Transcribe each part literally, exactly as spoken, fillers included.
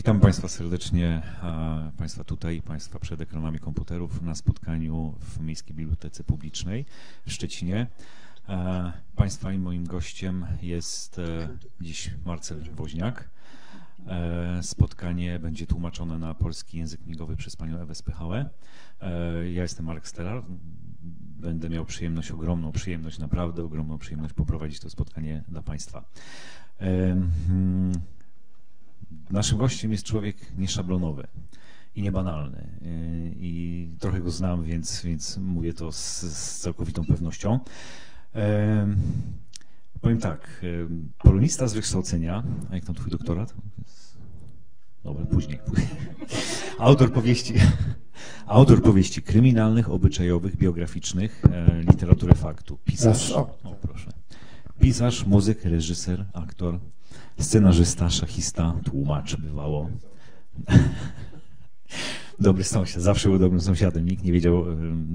Witam Państwa serdecznie, Państwa tutaj i Państwa przed ekranami komputerów na spotkaniu w Miejskiej Bibliotece Publicznej w Szczecinie. Państwa i moim gościem jest dziś Marcel Woźniak. Spotkanie będzie tłumaczone na polski język migowy przez panią Ewę Spychałę. Ja jestem Marek Stelar. Będę miał przyjemność, ogromną przyjemność, naprawdę ogromną przyjemność poprowadzić to spotkanie dla Państwa. Naszym gościem jest człowiek nieszablonowy i niebanalny. I trochę go znam, więc, więc mówię to z, z całkowitą pewnością. E, powiem tak, polonista z wykształcenia, a jak tam twój doktorat? Dobra, później. później. Autor powieści. Autor powieści kryminalnych, obyczajowych, biograficznych, e, literaturę faktu. Pisarz. O, proszę. Pisarz, muzyk, reżyser, aktor, scenarzysta, szachista, tłumacz bywało. Dobry sąsiad, zawsze był dobrym sąsiadem, nikt nie wiedział,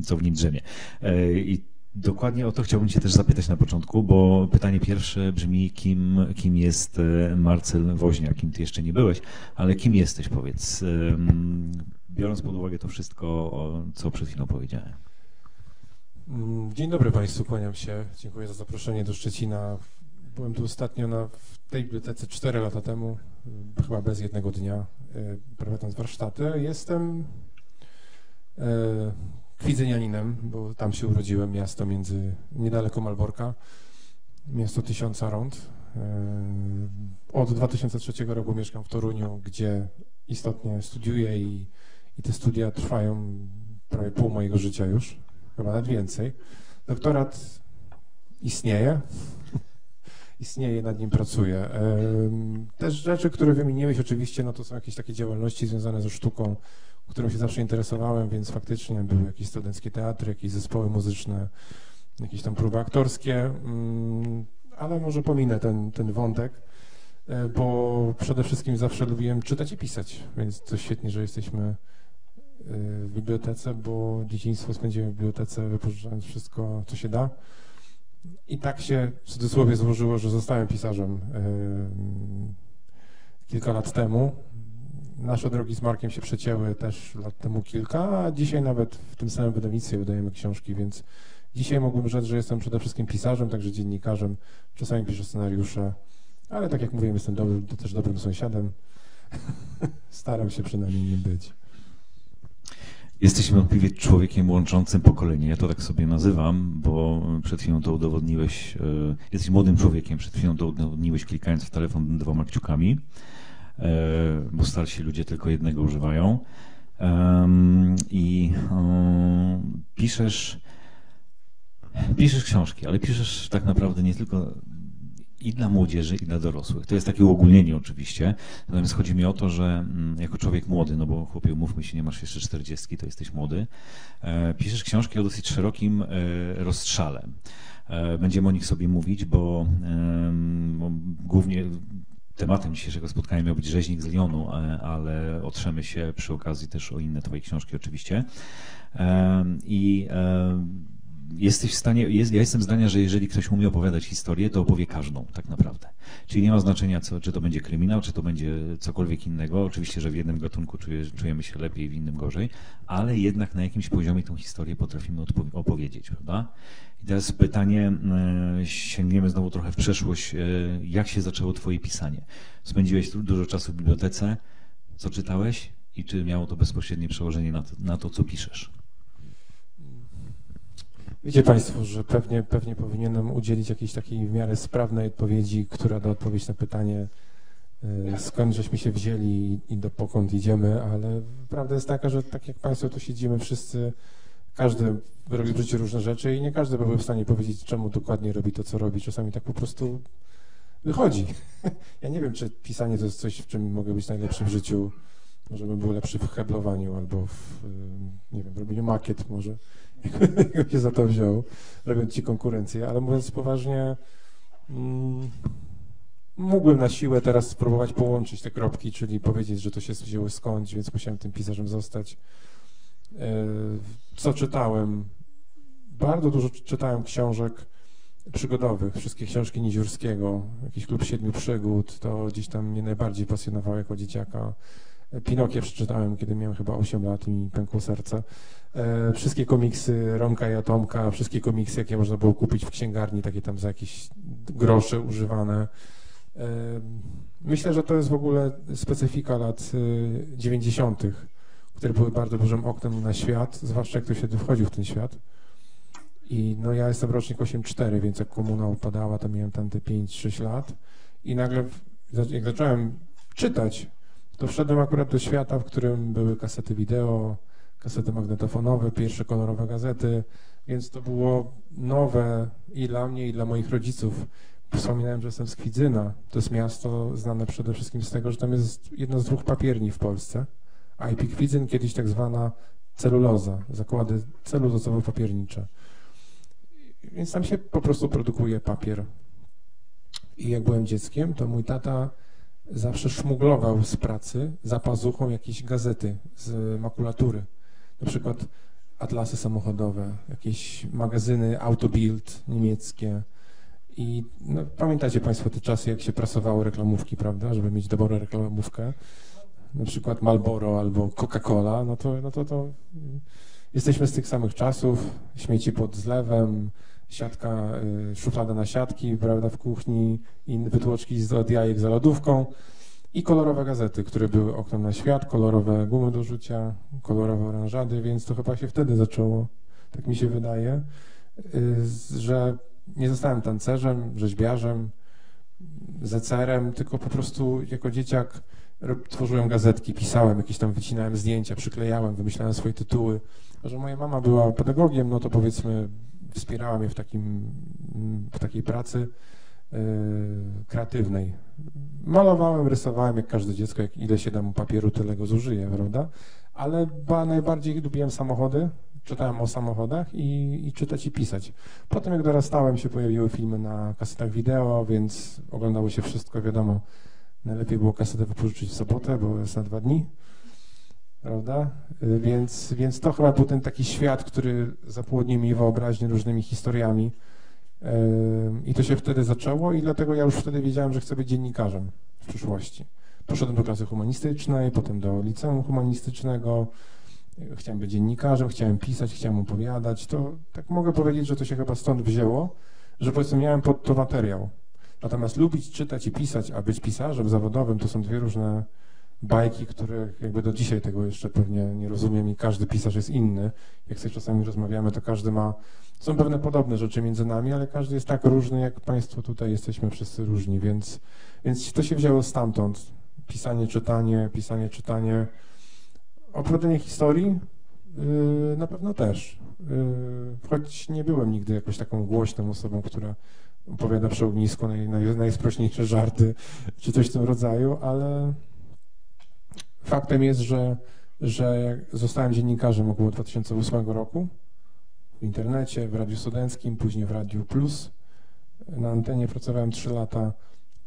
co w nim drzemie. I dokładnie o to chciałbym cię też zapytać na początku, bo pytanie pierwsze brzmi, kim, kim jest Marcel Woźniak, kim ty jeszcze nie byłeś, ale kim jesteś, powiedz, biorąc pod uwagę to wszystko, co przed chwilą powiedziałem. Dzień dobry Państwu, kłaniam się, dziękuję za zaproszenie do Szczecina. Byłem tu ostatnio na, w tej bibliotece cztery lata temu, chyba bez jednego dnia, prowadząc warsztaty. Jestem e, kwidzynianinem, bo tam się urodziłem, miasto między, niedaleko Malborka, miasto tysiąca rond. E, od dwa tysiące trzeciego roku mieszkam w Toruniu, gdzie istotnie studiuję i, i te studia trwają prawie pół mojego życia już, chyba nawet więcej. Doktorat istnieje. Istnieje, nad nim pracuję. Też rzeczy, które wymieniłeś oczywiście, no to są jakieś takie działalności związane ze sztuką, którą się zawsze interesowałem, więc faktycznie były jakieś studenckie teatry, jakieś zespoły muzyczne, jakieś tam próby aktorskie, ale może pominę ten, ten wątek, bo przede wszystkim zawsze lubiłem czytać i pisać, więc to świetnie, że jesteśmy w bibliotece, bo dzieciństwo spędziłem w bibliotece, wypożyczając wszystko, co się da. I tak się w cudzysłowie złożyło, że zostałem pisarzem yy, kilka lat temu. Nasze drogi z Markiem się przecięły też lat temu kilka, a dzisiaj nawet w tym samym wydawnictwie wydajemy książki, więc dzisiaj mógłbym rzec, że jestem przede wszystkim pisarzem, także dziennikarzem. Czasami piszę scenariusze, ale tak jak mówiłem, jestem dobry, to też dobrym sąsiadem. Staram się przynajmniej nie być. Jesteś niewątpliwie człowiekiem łączącym pokolenie, ja to tak sobie nazywam, bo przed chwilą to udowodniłeś, jesteś młodym człowiekiem, przed chwilą to udowodniłeś klikając w telefon dwoma kciukami, bo starsi ludzie tylko jednego używają i piszesz, piszesz książki, ale piszesz tak naprawdę nie tylko i dla młodzieży, i dla dorosłych. To jest takie uogólnienie oczywiście, natomiast chodzi mi o to, że jako człowiek młody, no bo chłopie, mówmy się, nie masz jeszcze czterdziestki, to jesteś młody, e, piszesz książki o dosyć szerokim e, rozstrzale. E, będziemy o nich sobie mówić, bo, e, bo głównie tematem dzisiejszego spotkania miał być Rzeźnik z Lyonu, ale, ale otrzemy się przy okazji też o inne twojej książki oczywiście. E, i, e, Jesteś w stanie, jest, ja jestem zdania, że jeżeli ktoś umie opowiadać historię, to opowie każdą tak naprawdę. Czyli nie ma znaczenia, co, czy to będzie kryminał, czy to będzie cokolwiek innego. Oczywiście, że w jednym gatunku czuje, czujemy się lepiej, w innym gorzej, ale jednak na jakimś poziomie tą historię potrafimy opowiedzieć, prawda? I teraz pytanie, sięgniemy znowu trochę w przeszłość. Jak się zaczęło twoje pisanie? Spędziłeś dużo czasu w bibliotece, co czytałeś i czy miało to bezpośrednie przełożenie na to, na to co piszesz? Wiecie Państwo, że pewnie, pewnie powinienem udzielić jakiejś takiej w miarę sprawnej odpowiedzi, która da odpowiedź na pytanie, skąd żeśmy się wzięli i do dokąd idziemy, ale prawda jest taka, że tak jak Państwo tu siedzimy wszyscy, każdy robi w życiu różne rzeczy i nie każdy byłby w stanie powiedzieć, czemu dokładnie robi to, co robi. Czasami tak po prostu wychodzi. Ja nie wiem, czy pisanie to jest coś, w czym mogę być najlepszy w życiu. Może bym był lepszy w heblowaniu albo w, nie wiem, w robieniu makiet może. Jakbym się za to wziął, robiąc ci konkurencję, ale mówiąc poważnie, mógłbym na siłę teraz spróbować połączyć te kropki, czyli powiedzieć, że to się wzięło skądś, więc musiałem tym pisarzem zostać. Co czytałem? Bardzo dużo czytałem książek przygodowych, wszystkie książki Niziurskiego, jakiś Klub Siedmiu Przygód, to gdzieś tam mnie najbardziej pasjonowało jako dzieciaka. Pinokio przeczytałem, kiedy miałem chyba osiem lat i mi pękło serce. Wszystkie komiksy Romka i Atomka, wszystkie komiksy, jakie można było kupić w księgarni, takie tam za jakieś grosze używane. Myślę, że to jest w ogóle specyfika lat dziewięćdziesiątych, które były bardzo dużym oknem na świat, zwłaszcza jak ktoś wtedy wchodził w ten świat. I no ja jestem rocznik osiemdziesiąty czwarty, więc jak komuna upadała, to miałem tam te pięć sześć lat i nagle jak zacząłem czytać, to wszedłem akurat do świata, w którym były kasety wideo, kasety magnetofonowe, pierwsze kolorowe gazety, więc to było nowe i dla mnie, i dla moich rodziców. Wspominałem, że jestem z Kwidzyna. To jest miasto znane przede wszystkim z tego, że tam jest jedna z dwóch papierni w Polsce. I P Kwidzyn, kiedyś tak zwana celuloza, zakłady celulozowo-papiernicze. Więc tam się po prostu produkuje papier. I jak byłem dzieckiem, to mój tata zawsze szmuglował z pracy za pazuchą jakieś gazety z makulatury. Na przykład atlasy samochodowe, jakieś magazyny Autobild niemieckie. I no, pamiętacie Państwo te czasy, jak się prasowało reklamówki, prawda, żeby mieć dobrą reklamówkę, na przykład Marlboro albo Coca-Cola, no to, no to, to jesteśmy z tych samych czasów, śmieci pod zlewem, siatka, szuflada na siatki, prawda, w kuchni, inne wytłoczki z jajek za lodówką i kolorowe gazety, które były oknem na świat, kolorowe gumy do rzucia, kolorowe oranżady, więc to chyba się wtedy zaczęło, tak mi się wydaje, że nie zostałem tancerzem, rzeźbiarzem, zecerem, tylko po prostu jako dzieciak tworzyłem gazetki, pisałem, jakieś tam wycinałem zdjęcia, przyklejałem, wymyślałem swoje tytuły. A że moja mama była pedagogiem, no to powiedzmy wspierała mnie w, takim, w takiej pracy yy, kreatywnej. Malowałem, rysowałem jak każde dziecko, jak ile się da mu papieru, tyle go zużyje, prawda? Ale ba, najbardziej lubiłem samochody. Czytałem o samochodach i, i czytać i pisać. Potem jak dorastałem się pojawiły filmy na kasetach wideo, więc oglądało się wszystko, wiadomo. Najlepiej było kasetę wypożyczyć w sobotę, bo jest na dwa dni, prawda? Więc, więc to chyba był ten taki świat, który zapłodnił mi wyobraźnię różnymi historiami. I to się wtedy zaczęło i dlatego ja już wtedy wiedziałem, że chcę być dziennikarzem w przyszłości. Poszedłem do klasy humanistycznej, potem do liceum humanistycznego. Chciałem być dziennikarzem, chciałem pisać, chciałem opowiadać. To tak mogę powiedzieć, że to się chyba stąd wzięło, że powiedzmy miałem pod to materiał. Natomiast lubić czytać i pisać, a być pisarzem zawodowym to są dwie różne bajki, które jakby do dzisiaj tego jeszcze pewnie nie rozumiem i każdy pisarz jest inny. Jak sobie czasami rozmawiamy, to każdy ma, są pewne podobne rzeczy między nami, ale każdy jest tak różny, jak Państwo tutaj jesteśmy wszyscy różni, więc, więc to się wzięło stamtąd. Pisanie, czytanie, pisanie, czytanie. Opowiadanie historii yy, na pewno też, yy, choć nie byłem nigdy jakąś taką głośną osobą, która opowiada przy ognisku naj, naj, najsprośniejsze żarty czy coś w tym rodzaju, ale faktem jest, że, że zostałem dziennikarzem około dwa tysiące ósmego roku w internecie, w Radiu Studenckim, później w Radiu Plus. Na antenie pracowałem trzy lata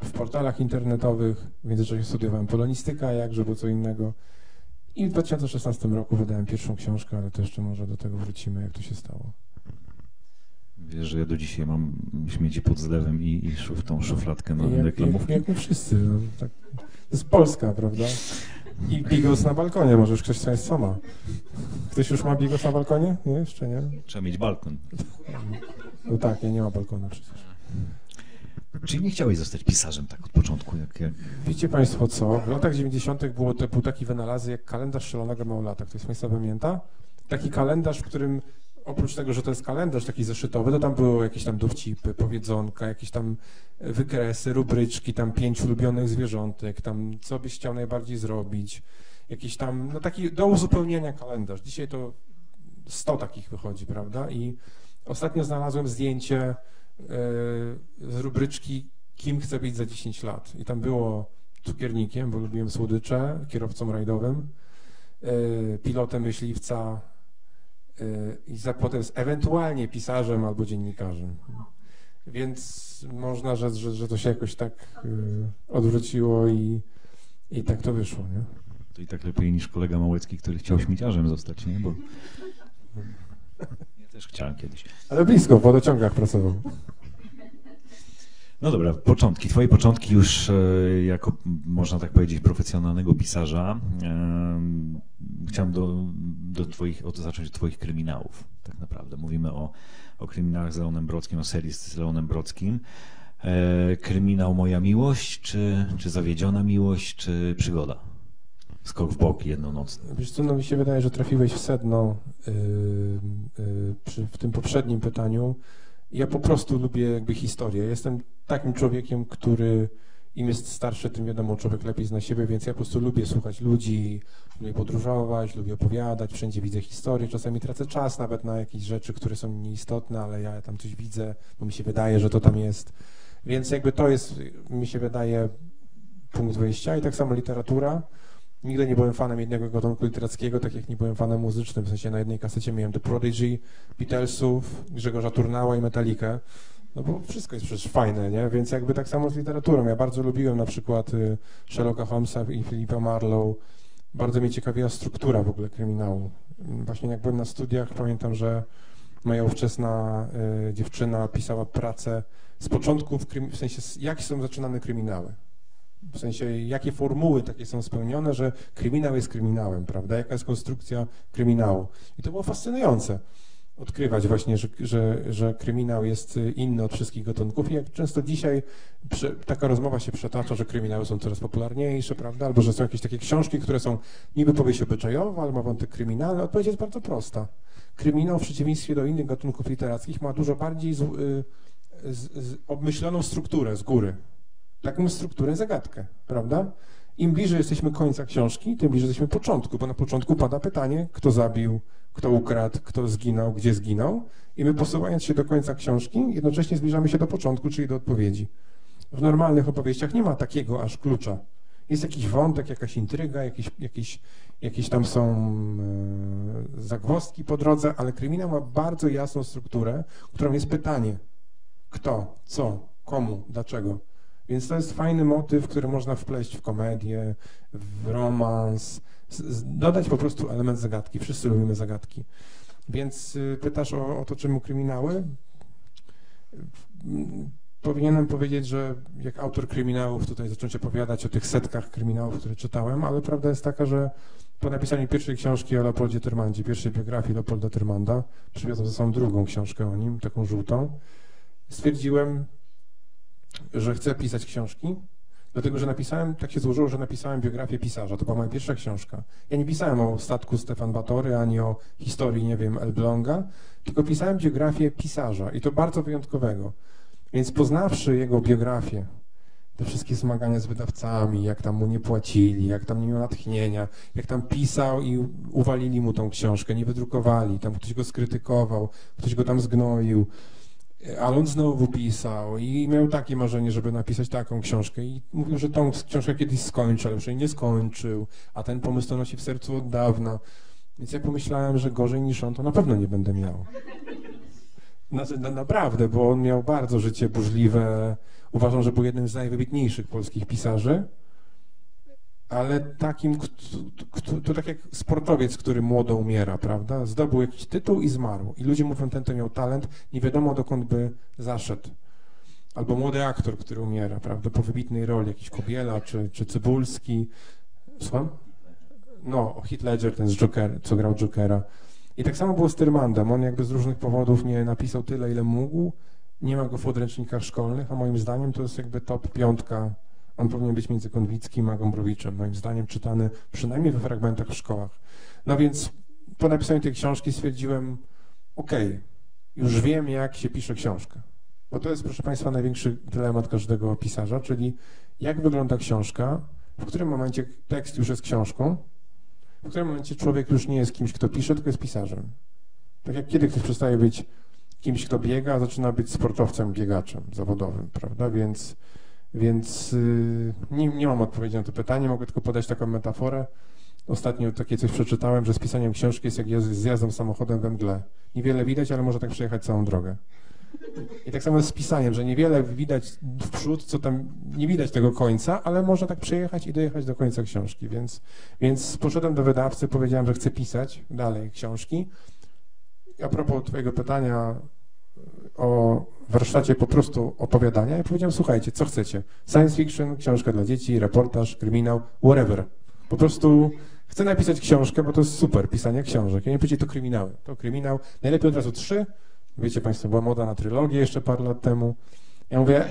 w portalach internetowych, w międzyczasie studiowałem polonistykę, jakże było co innego. I w dwa tysiące szesnastym roku wydałem pierwszą książkę, ale to jeszcze może do tego wrócimy, jak to się stało. Wiesz, że ja do dzisiaj mam śmieci pod zlewem i, i szuf, tą szufladkę na jak, reklamówki. Jak, jak my wszyscy. No, tak. To jest Polska, prawda? I bigos na balkonie, może już ktoś z Państwa ma. Ktoś już ma bigos na balkonie? Nie, jeszcze nie? Trzeba mieć balkon. No tak, ja nie mam balkonu przecież. Czyli nie chciałeś zostać pisarzem tak od początku? Jak, jak... Wiecie Państwo co, w latach dziewięćdziesiątych było te, był taki wynalazek jak kalendarz szalonego Małolata. Ktoś z Państwa pamięta? Taki kalendarz, w którym oprócz tego, że to jest kalendarz taki zeszytowy, to tam były jakieś tam dowcipy, powiedzonka, jakieś tam wykresy, rubryczki, tam pięć ulubionych zwierzątek, tam co byś chciał najbardziej zrobić, jakiś tam, no taki do uzupełnienia kalendarz. Dzisiaj to sto takich wychodzi, prawda? I ostatnio znalazłem zdjęcie z rubryczki kim chcę być za dziesięć lat i tam było cukiernikiem, bo lubiłem słodycze, kierowcą rajdowym, pilotem myśliwca i za potem ewentualnie pisarzem albo dziennikarzem, więc można rzec, że, że to się jakoś tak odwróciło i, i tak to wyszło, nie? To i tak lepiej niż kolega Małecki, który chciał śmieciarzem zostać, nie? Bo... Też chciałem kiedyś. Ale blisko, w wodociągach pracował. No dobra, początki. Twoje początki już jako, można tak powiedzieć, profesjonalnego pisarza. Chciałem do, do twoich, o to zacząć od twoich kryminałów, tak naprawdę. Mówimy o, o kryminałach z Leonem Brodskim, o serii z Leonem Brodskim. Kryminał Moja miłość, czy, czy Zawiedziona miłość, czy Przygoda? Skok w bok jednonocny. Wiesz co, no mi się wydaje, że trafiłeś w sedno yy, yy, przy, w tym poprzednim pytaniu. Ja po prostu lubię jakby historię. Jestem takim człowiekiem, który im jest starszy, tym wiadomo, człowiek lepiej zna siebie, więc ja po prostu lubię słuchać ludzi, lubię podróżować, lubię opowiadać, wszędzie widzę historię, czasami tracę czas nawet na jakieś rzeczy, które są nieistotne, ale ja tam coś widzę, bo mi się wydaje, że to tam jest. Więc jakby to jest, mi się wydaje, punkt wyjścia. I tak samo literatura. Nigdy nie byłem fanem jednego gatunku literackiego, tak jak nie byłem fanem muzycznym. W sensie na jednej kasecie miałem The Prodigy, Beatlesów, Grzegorza Turnała i Metallicę. No bo wszystko jest przecież fajne, nie? Więc jakby tak samo z literaturą. Ja bardzo lubiłem na przykład Sherlocka Holmesa i Philippa Marlowe. Bardzo mnie ciekawiła struktura w ogóle kryminału. Właśnie jak byłem na studiach, pamiętam, że moja ówczesna dziewczyna pisała pracę z początków, w sensie jak są zaczynane kryminały. W sensie, jakie formuły takie są spełnione, że kryminał jest kryminałem, prawda? Jaka jest konstrukcja kryminału? I to było fascynujące odkrywać właśnie, że, że, że kryminał jest inny od wszystkich gatunków. I jak często dzisiaj przy, taka rozmowa się przetacza, że kryminały są coraz popularniejsze, prawda? Albo że są jakieś takie książki, które są niby powieść obyczajowa, albo wątek kryminalny. Odpowiedź jest bardzo prosta. Kryminał w przeciwieństwie do innych gatunków literackich ma dużo bardziej z, z, z obmyśloną strukturę z góry. Taką strukturę, zagadkę, prawda? Im bliżej jesteśmy końca książki, tym bliżej jesteśmy początku, bo na początku pada pytanie, kto zabił, kto ukradł, kto zginął, gdzie zginął i my posuwając się do końca książki, jednocześnie zbliżamy się do początku, czyli do odpowiedzi. W normalnych opowieściach nie ma takiego aż klucza. Jest jakiś wątek, jakaś intryga, jakieś, jakieś, jakieś tam są e, zagwozdki po drodze, ale kryminał ma bardzo jasną strukturę, którą jest pytanie, kto, co, komu, dlaczego. Więc to jest fajny motyw, który można wpleść w komedię, w romans, dodać po prostu element zagadki. Wszyscy lubimy zagadki. Więc pytasz o, o to, czemu kryminały? Powinienem powiedzieć, że jak autor kryminałów tutaj zacząć opowiadać o tych setkach kryminałów, które czytałem, ale prawda jest taka, że po napisaniu pierwszej książki o Leopoldzie Tyrmandzie, pierwszej biografii Leopolda Tyrmanda, przywiozłem ze sobą drugą książkę o nim, taką żółtą, stwierdziłem, że chcę pisać książki, dlatego że napisałem, tak się złożyło, że napisałem biografię pisarza, to była moja pierwsza książka. Ja nie pisałem o statku Stefan Batory, ani o historii, nie wiem, Elbląga, tylko pisałem biografię pisarza i to bardzo wyjątkowego. Więc poznawszy jego biografię, te wszystkie zmagania z wydawcami, jak tam mu nie płacili, jak tam nie miał natchnienia, jak tam pisał i uwalili mu tą książkę, nie wydrukowali, tam ktoś go skrytykował, ktoś go tam zgnoił, ale on znowu pisał i miał takie marzenie, żeby napisać taką książkę i mówił, że tą książkę kiedyś skończy, ale już jej nie skończył, a ten pomysł to nosi w sercu od dawna. Więc ja pomyślałem, że gorzej niż on to na pewno nie będę miał. Na, na, naprawdę, bo on miał bardzo życie burzliwe. Uważam, że był jednym z najwybitniejszych polskich pisarzy, ale takim, to tak jak sportowiec, który młodo umiera, prawda? Zdobył jakiś tytuł i zmarł. I ludzie mówią, ten to miał talent, nie wiadomo dokąd by zaszedł. Albo młody aktor, który umiera, prawda? Po wybitnej roli, jakiś Kobiela czy, czy Cybulski. Słucham? No, Heath Ledger, ten z Joker, co grał Jokera. I tak samo było z Tyrmandem. On jakby z różnych powodów nie napisał tyle, ile mógł. Nie ma go w podręcznikach szkolnych, a moim zdaniem to jest jakby top piątka. On powinien być między Konwickim a Gombrowiczem, moim zdaniem czytany przynajmniej we fragmentach w szkołach. No więc po napisaniu tej książki stwierdziłem, okej, okay, już wiem, jak się pisze książkę. Bo to jest, proszę Państwa, największy dylemat każdego pisarza, czyli jak wygląda książka, w którym momencie tekst już jest książką, w którym momencie człowiek już nie jest kimś, kto pisze, tylko jest pisarzem. Tak jak kiedy ktoś przestaje być kimś, kto biega, a zaczyna być sportowcem, biegaczem zawodowym, prawda, więc... Więc yy, nie, nie mam odpowiedzi na to pytanie, mogę tylko podać taką metaforę. Ostatnio takie coś przeczytałem, że z pisaniem książki jest jak z jazdą samochodem we mgle. Niewiele widać, ale może tak przejechać całą drogę. I tak samo jest z pisaniem, że niewiele widać w przód, co tam nie widać tego końca, ale można tak przejechać i dojechać do końca książki. Więc, więc poszedłem do wydawcy, powiedziałem, że chcę pisać dalej książki. A propos twojego pytania o warsztacie po prostu opowiadania i powiedziałem, słuchajcie, co chcecie? Science fiction, książka dla dzieci, reportaż, kryminał, whatever. Po prostu chcę napisać książkę, bo to jest super, pisanie książek. I oni powiedzieli, to kryminały, to kryminał. Najlepiej od razu trzy. Wiecie Państwo, była moda na trylogię jeszcze parę lat temu. Ja mówię,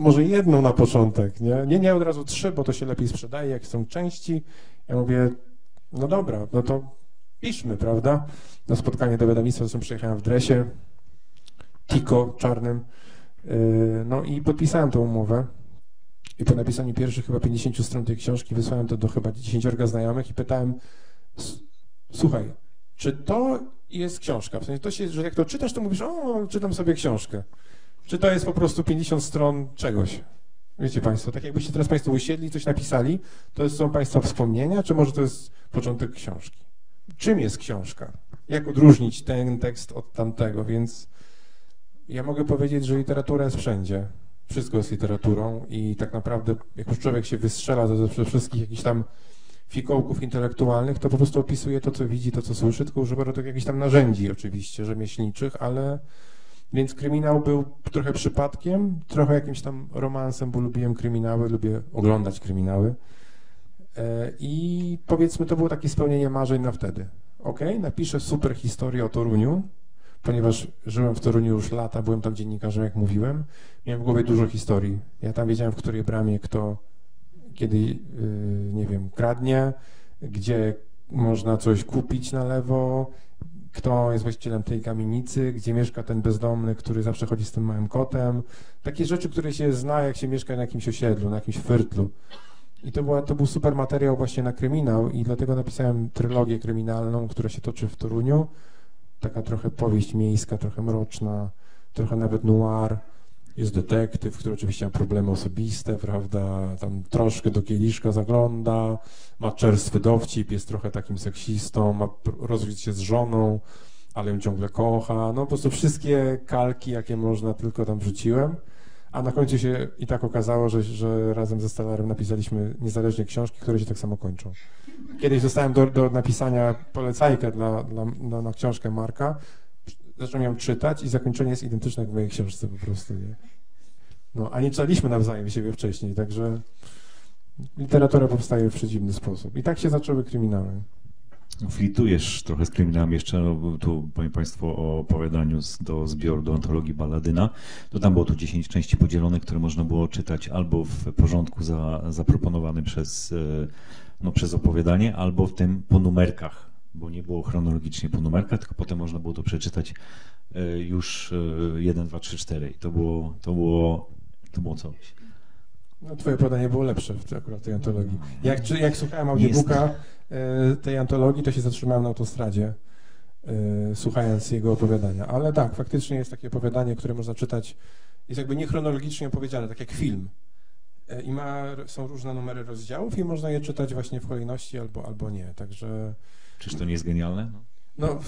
może jedną na początek, nie? Nie, nie od razu trzy, bo to się lepiej sprzedaje, jak są części. Ja mówię, no dobra, no to piszmy, prawda? Na spotkanie do wydawnictwa, zresztą przyjechałem w dresie, tiko czarnym, no i podpisałem tą umowę. I po napisaniu pierwszych chyba pięćdziesięciu stron tej książki wysłałem to do chyba dziesięciorga znajomych i pytałem, słuchaj, czy to jest książka? W sensie, to się, że jak to czytasz, to mówisz, o, czytam sobie książkę. Czy to jest po prostu pięćdziesiąt stron czegoś? Wiecie Państwo, tak jakbyście teraz Państwo usiedli, coś napisali, to są Państwa wspomnienia, czy może to jest początek książki? Czym jest książka? Jak odróżnić ten tekst od tamtego? Więc ja mogę powiedzieć, że literatura jest wszędzie. Wszystko jest literaturą i tak naprawdę jak już człowiek się wystrzela ze wszystkich jakichś tam fikołków intelektualnych, to po prostu opisuje to, co widzi, to, co słyszy, tylko używa do tego jakichś tam narzędzi oczywiście rzemieślniczych, ale... Więc kryminał był trochę przypadkiem, trochę jakimś tam romansem, bo lubiłem kryminały, lubię oglądać kryminały. I powiedzmy, to było takie spełnienie marzeń na wtedy. Okej, okay, napiszę super historię o Toruniu, ponieważ żyłem w Toruniu już lata, byłem tam dziennikarzem, jak mówiłem. Miałem w głowie dużo historii. Ja tam wiedziałem, w której bramie kto, kiedy, nie wiem, kradnie, gdzie można coś kupić na lewo, kto jest właścicielem tej kamienicy, gdzie mieszka ten bezdomny, który zawsze chodzi z tym małym kotem. Takie rzeczy, które się zna, jak się mieszka na jakimś osiedlu, na jakimś fyrtlu. I to, była, to był super materiał właśnie na kryminał i dlatego napisałem trylogię kryminalną, która się toczy w Toruniu. Taka trochę powieść miejska, trochę mroczna, trochę nawet noir. Jest detektyw, który oczywiście ma problemy osobiste, prawda, tam troszkę do kieliszka zagląda, ma czerstwy dowcip, jest trochę takim seksistą, ma rozwiódł się z żoną, ale ją ciągle kocha, no po prostu wszystkie kalki, jakie można, tylko tam wrzuciłem, a na końcu się i tak okazało, że, że razem ze Stelarem napisaliśmy niezależnie książki, które się tak samo kończą. Kiedyś dostałem do, do napisania polecajkę dla, dla, dla, na książkę Marka, zacząłem ją czytać i zakończenie jest identyczne jak w mojej książce po prostu, nie? No, a nie czytaliśmy nawzajem siebie wcześniej, także literatura powstaje w przedziwny sposób. I tak się zaczęły kryminały. Flitujesz trochę z kryminałem jeszcze, no, tu powiem Państwu o opowiadaniu do zbioru, do antologii Balladyna. To tam było tu dziesięć części podzielonych, które można było czytać albo w porządku za, zaproponowanym przez, no, przez opowiadanie, albo w tym po numerkach. Bo nie było chronologicznie po numerkach, tylko potem można było to przeczytać już jeden, dwa, trzy, cztery. I to było, to było, to było coś. No, twoje podanie było lepsze w akurat tej antologii. Jak, czy, jak słuchałem audiobooka tej antologii, to się zatrzymałem na autostradzie, słuchając jego opowiadania. Ale tak, faktycznie jest takie opowiadanie, które można czytać, jest jakby niechronologicznie opowiedziane, tak jak film. I ma, są różne numery rozdziałów i można je czytać właśnie w kolejności albo, albo nie, także... Czyż to nie jest genialne? No, no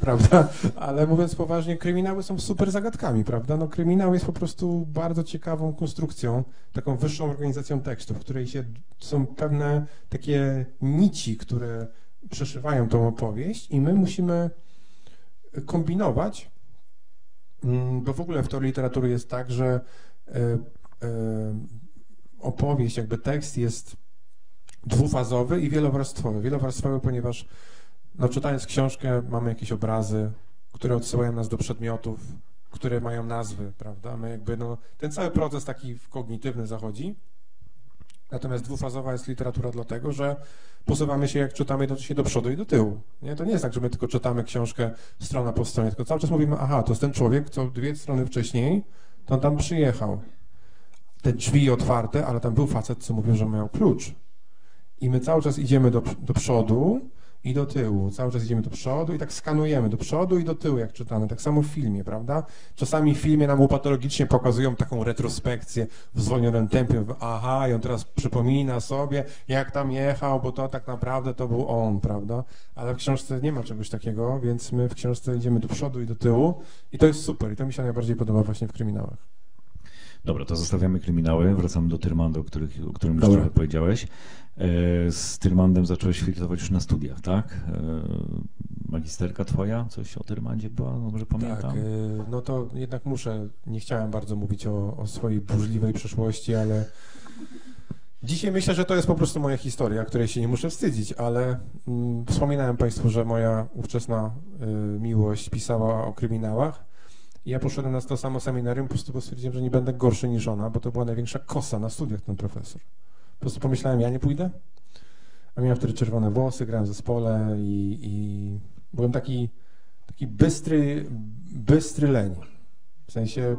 prawda, ale mówiąc poważnie, kryminały są super zagadkami, prawda? No, kryminał jest po prostu bardzo ciekawą konstrukcją, taką wyższą organizacją tekstów, w której się, są pewne takie nici, które przeszywają tą opowieść i my musimy kombinować, bo w ogóle w teorii literatury jest tak, że opowieść, jakby tekst jest dwufazowy i wielowarstwowy. Wielowarstwowy, ponieważ no, czytając książkę mamy jakieś obrazy, które odsyłają nas do przedmiotów, które mają nazwy, prawda? My jakby, no, ten cały proces taki kognitywny zachodzi. Natomiast dwufazowa jest literatura dlatego, że posuwamy się, jak czytamy, jednocześnie do przodu i do tyłu. Nie? To nie jest tak, że my tylko czytamy książkę strona po stronie, tylko cały czas mówimy, aha, to jest ten człowiek, co dwie strony wcześniej, to on tam przyjechał. Te drzwi otwarte, ale tam był facet, co mówił, że miał klucz. I my cały czas idziemy do, do przodu i do tyłu, cały czas idziemy do przodu i tak skanujemy do przodu i do tyłu, jak czytamy, tak samo w filmie, prawda? Czasami w filmie nam upatologicznie pokazują taką retrospekcję w zwolnionym tempie, aha, i on teraz przypomina sobie, jak tam jechał, bo to tak naprawdę to był on, prawda? Ale w książce nie ma czegoś takiego, więc my w książce idziemy do przodu i do tyłu i to jest super i to mi się najbardziej podoba właśnie w kryminałach. Dobra, to zostawiamy kryminały, wracamy do Tyrmanda, o, o którym już trochę powiedziałeś. Z Tyrmandem zacząłeś filtrować już na studiach, tak? magisterka twoja coś o Tyrmandzie była, dobrze pamiętam? Tak, no to jednak muszę, nie chciałem bardzo mówić o, o swojej burzliwej przeszłości, ale dzisiaj myślę, że to jest po prostu moja historia, której się nie muszę wstydzić, ale mm, wspominałem Państwu, że moja ówczesna y, miłość pisała o kryminałach. Ja poszedłem na to samo seminarium, po prostu bo stwierdziłem, że nie będę gorszy niż ona, bo to była największa kosa na studiach ten profesor. Po prostu pomyślałem, ja nie pójdę, a miałem wtedy czerwone włosy, grałem w zespole i, i byłem taki, taki bystry, bystry leń, w sensie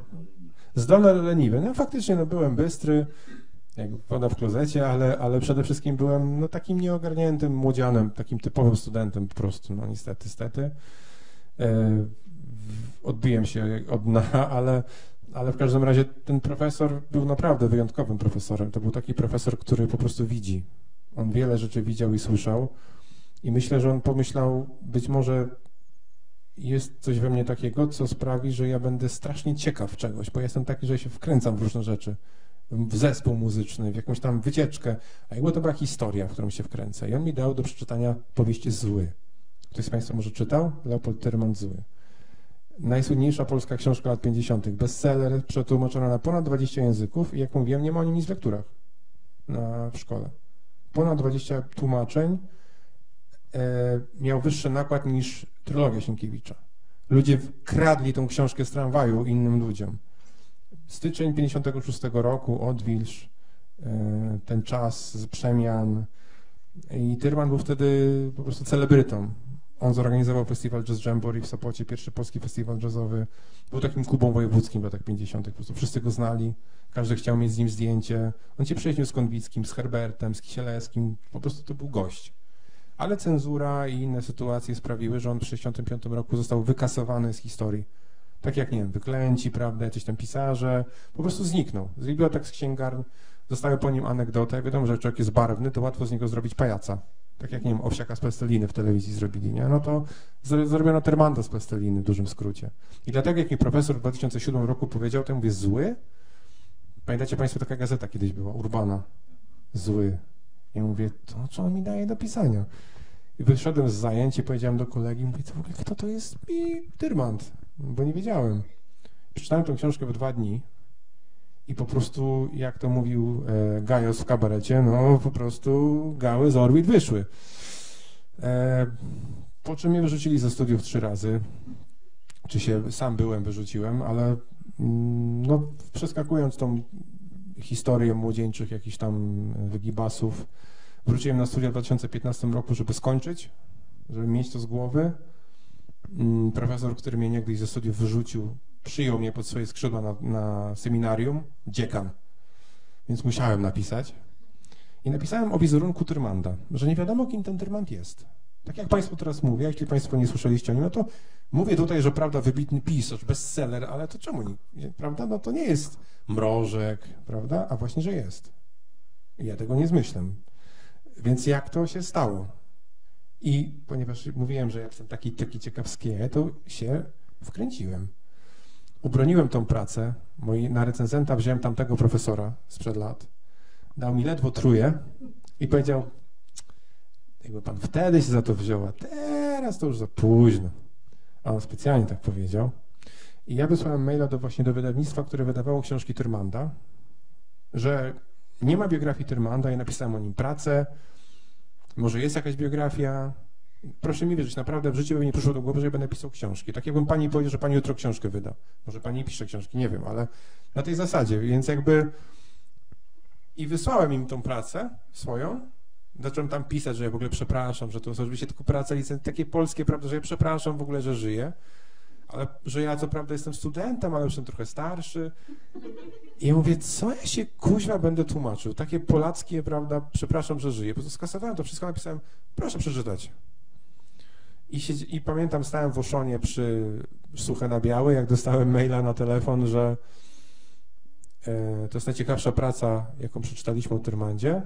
zdolny, leniwy. No faktycznie no, byłem bystry, jak woda w klozecie, ale, ale przede wszystkim byłem no, takim nieogarniętym młodzianem, takim typowym studentem po prostu, no niestety, stety. E, odbiłem się od dna, ale, ale w każdym razie ten profesor był naprawdę wyjątkowym profesorem. To był taki profesor, który po prostu widzi. On wiele rzeczy widział i słyszał i myślę, że on pomyślał, być może jest coś we mnie takiego, co sprawi, że ja będę strasznie ciekaw czegoś, bo jestem taki, że się wkręcam w różne rzeczy, w zespół muzyczny, w jakąś tam wycieczkę, a jakby to była historia, w którą się wkręcę. I on mi dał do przeczytania powieść Zły. Ktoś z Państwa może czytał? Leopold Tyrmand Zły. Najsłynniejsza polska książka lat pięćdziesiątych. Bestseller, przetłumaczona na ponad dwadzieścia języków i jak mówiłem, nie ma o nim nic w lekturach na, w szkole. Ponad dwadzieścia tłumaczeń, e, miał wyższy nakład niż trylogia Sienkiewicza. Ludzie kradli tą książkę z tramwaju innym ludziom. Styczeń pięćdziesiątego szóstego roku, odwilż, e, ten czas przemian i Tyrmand był wtedy po prostu celebrytą. On zorganizował festiwal Jazz Jamboree w Sopocie, pierwszy polski festiwal jazzowy. Był takim Kubą wojewódzkim w latach pięćdziesiątych. Po prostu wszyscy go znali, każdy chciał mieć z nim zdjęcie. On się przyjaźnił z Konwickim, z Herbertem, z Kisielewskim. Po prostu to był gość. Ale cenzura i inne sytuacje sprawiły, że on w tysiąc dziewięćset sześćdziesiątym piątym roku został wykasowany z historii. Tak jak, nie wiem, wyklęci, prawda, jacyś tam pisarze. Po prostu zniknął. Z bibliotek, z księgarni zostały po nim anegdoty. Jak wiadomo, że jak człowiek jest barwny, to łatwo z niego zrobić pajaca. Tak jak, nie wiem, Owsiaka z Plasteliny w telewizji zrobili, nie? No to zrobiono Tyrmanda z Plasteliny w dużym skrócie. I dlatego, jak mi profesor w dwa tysiące siódmym roku powiedział, to ja mówię, Zły? Pamiętacie Państwo, taka gazeta kiedyś była, Urbana. Zły. Ja mówię, to co on mi daje do pisania? I wyszedłem z zajęć i powiedziałem do kolegi, mówię, to w ogóle kto to jest i Tyrmand? Bo nie wiedziałem. Przeczytałem tę książkę w dwa dni i po prostu, jak to mówił e, Gajos w kabarecie, no po prostu gały z orbit wyszły. E, po czym mnie wyrzucili ze studiów trzy razy. Czy się sam byłem, wyrzuciłem, ale mm, no, przeskakując tą historię młodzieńczych jakichś tam wygibasów, wróciłem na studia w dwa tysiące piętnastym roku, żeby skończyć, żeby mieć to z głowy. Mm, profesor, który mnie niegdyś ze studiów wyrzucił, przyjął mnie pod swoje skrzydła na, na seminarium, dziekan, więc musiałem napisać. I napisałem o wizerunku Tyrmanda, że nie wiadomo, kim ten Tyrmand jest. Tak jak Państwu teraz mówię, a jeśli Państwo nie słyszeliście o nim, no to mówię tutaj, że prawda, wybitny pisarz, bestseller, ale to czemu nie, prawda? No to nie jest Mrożek, prawda? A właśnie, że jest. I ja tego nie zmyślam. Więc jak to się stało? I ponieważ mówiłem, że ja jestem taki, taki ciekawskie, to się wkręciłem. Ubroniłem tą pracę, moi, na recenzenta wziąłem tamtego profesora sprzed lat, dał mi ledwo truje i powiedział, jakby pan wtedy się za to wziął, a teraz to już za późno. A on specjalnie tak powiedział. I ja wysłałem maila do, właśnie do wydawnictwa, które wydawało książki Tyrmanda, że nie ma biografii Tyrmanda, ja napisałem o nim pracę, może jest jakaś biografia. Proszę mi wierzyć, naprawdę w życiu by mi nie przyszło do głowy, że ja będę pisał książki. Tak jakbym pani powiedział, że pani jutro książkę wyda. Może pani pisze książki, nie wiem, ale na tej zasadzie, więc jakby... I wysłałem im tą pracę swoją. Zacząłem tam pisać, że ja w ogóle przepraszam, że to jest oczywiście tylko praca licencjacka, takie polskie, prawda, że ja przepraszam w ogóle, że żyję, ale że ja co prawda jestem studentem, ale już jestem trochę starszy. I ja mówię, co ja się kuźwa będę tłumaczył? Takie polackie, prawda, przepraszam, że żyję. Po prostu skasowałem to wszystko, napisałem, proszę przeczytać. I, się, I pamiętam, stałem w Oszonie przy Suche na Białe, jak dostałem maila na telefon, że y, to jest najciekawsza praca, jaką przeczytaliśmy o Tyrmandzie.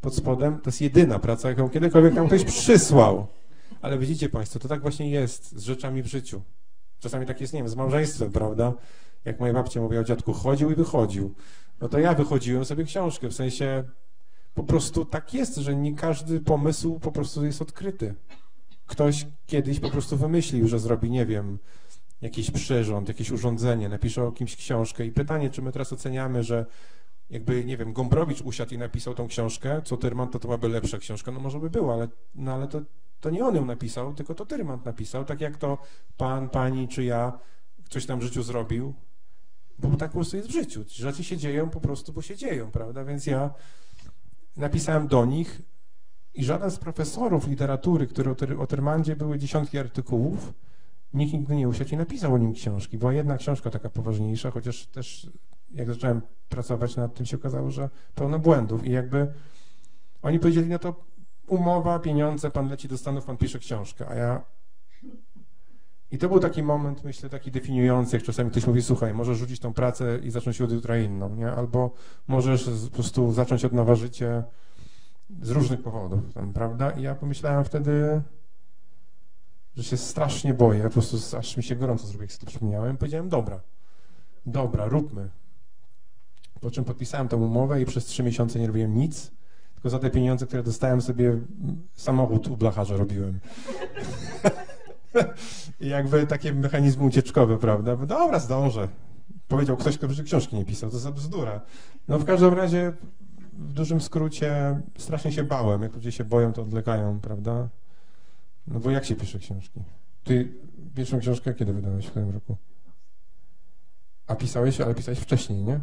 Pod spodem to jest jedyna praca, jaką kiedykolwiek tam ktoś przysłał. Ale widzicie Państwo, to tak właśnie jest z rzeczami w życiu. Czasami tak jest, nie wiem, z małżeństwem, prawda? Jak moja babcia mówiła o dziadku, chodził i wychodził. No to ja wychodziłem sobie książkę, w sensie po prostu tak jest, że nie każdy pomysł po prostu jest odkryty. ktoś kiedyś po prostu wymyślił, że zrobi, nie wiem, jakiś przyrząd, jakieś urządzenie, napisze o kimś książkę i pytanie, czy my teraz oceniamy, że jakby, nie wiem, Gombrowicz usiadł i napisał tą książkę, co Tyrmand, to to byłaby lepsza książka, no może by była, ale, no ale to, to nie on ją napisał, tylko to Tyrmand napisał, tak jak to pan, pani czy ja coś tam w życiu zrobił, bo tak po prostu jest w życiu, rzeczy się dzieją po prostu, bo się dzieją, prawda, więc ja napisałem do nich i żaden z profesorów literatury, które o Tyrmandzie były dziesiątki artykułów, nikt nigdy nie usiadł i napisał o nim książki. Była jedna książka taka poważniejsza, chociaż też jak zacząłem pracować nad tym, się okazało, że pełno błędów i jakby oni powiedzieli, no to umowa, pieniądze, pan leci do Stanów, pan pisze książkę, a ja... I to był taki moment, myślę, taki definiujący, jak czasami ktoś mówi, słuchaj, możesz rzucić tą pracę i zacząć od jutra inną, nie? Albo możesz po prostu zacząć od nowa życie z różnych powodów, tam, prawda? I ja pomyślałem wtedy, że się strasznie boję, po prostu aż mi się gorąco zrobiło, jak sobie to przypomniałem. Powiedziałem, dobra, dobra, róbmy. Po czym podpisałem tę umowę i przez trzy miesiące nie robiłem nic, tylko za te pieniądze, które dostałem sobie, samochód u blacharza robiłem. I jakby takie mechanizmy ucieczkowe, prawda? Dobra, zdążę. Powiedział ktoś, kto przecież książki nie pisał, to jest bzdura. No w każdym razie, w dużym skrócie, strasznie się bałem. Jak ludzie się boją, to odlekają, prawda? No bo jak się pisze książki? Ty pierwszą książkę kiedy wydałeś w tym roku? A pisałeś, ale pisałeś wcześniej, nie?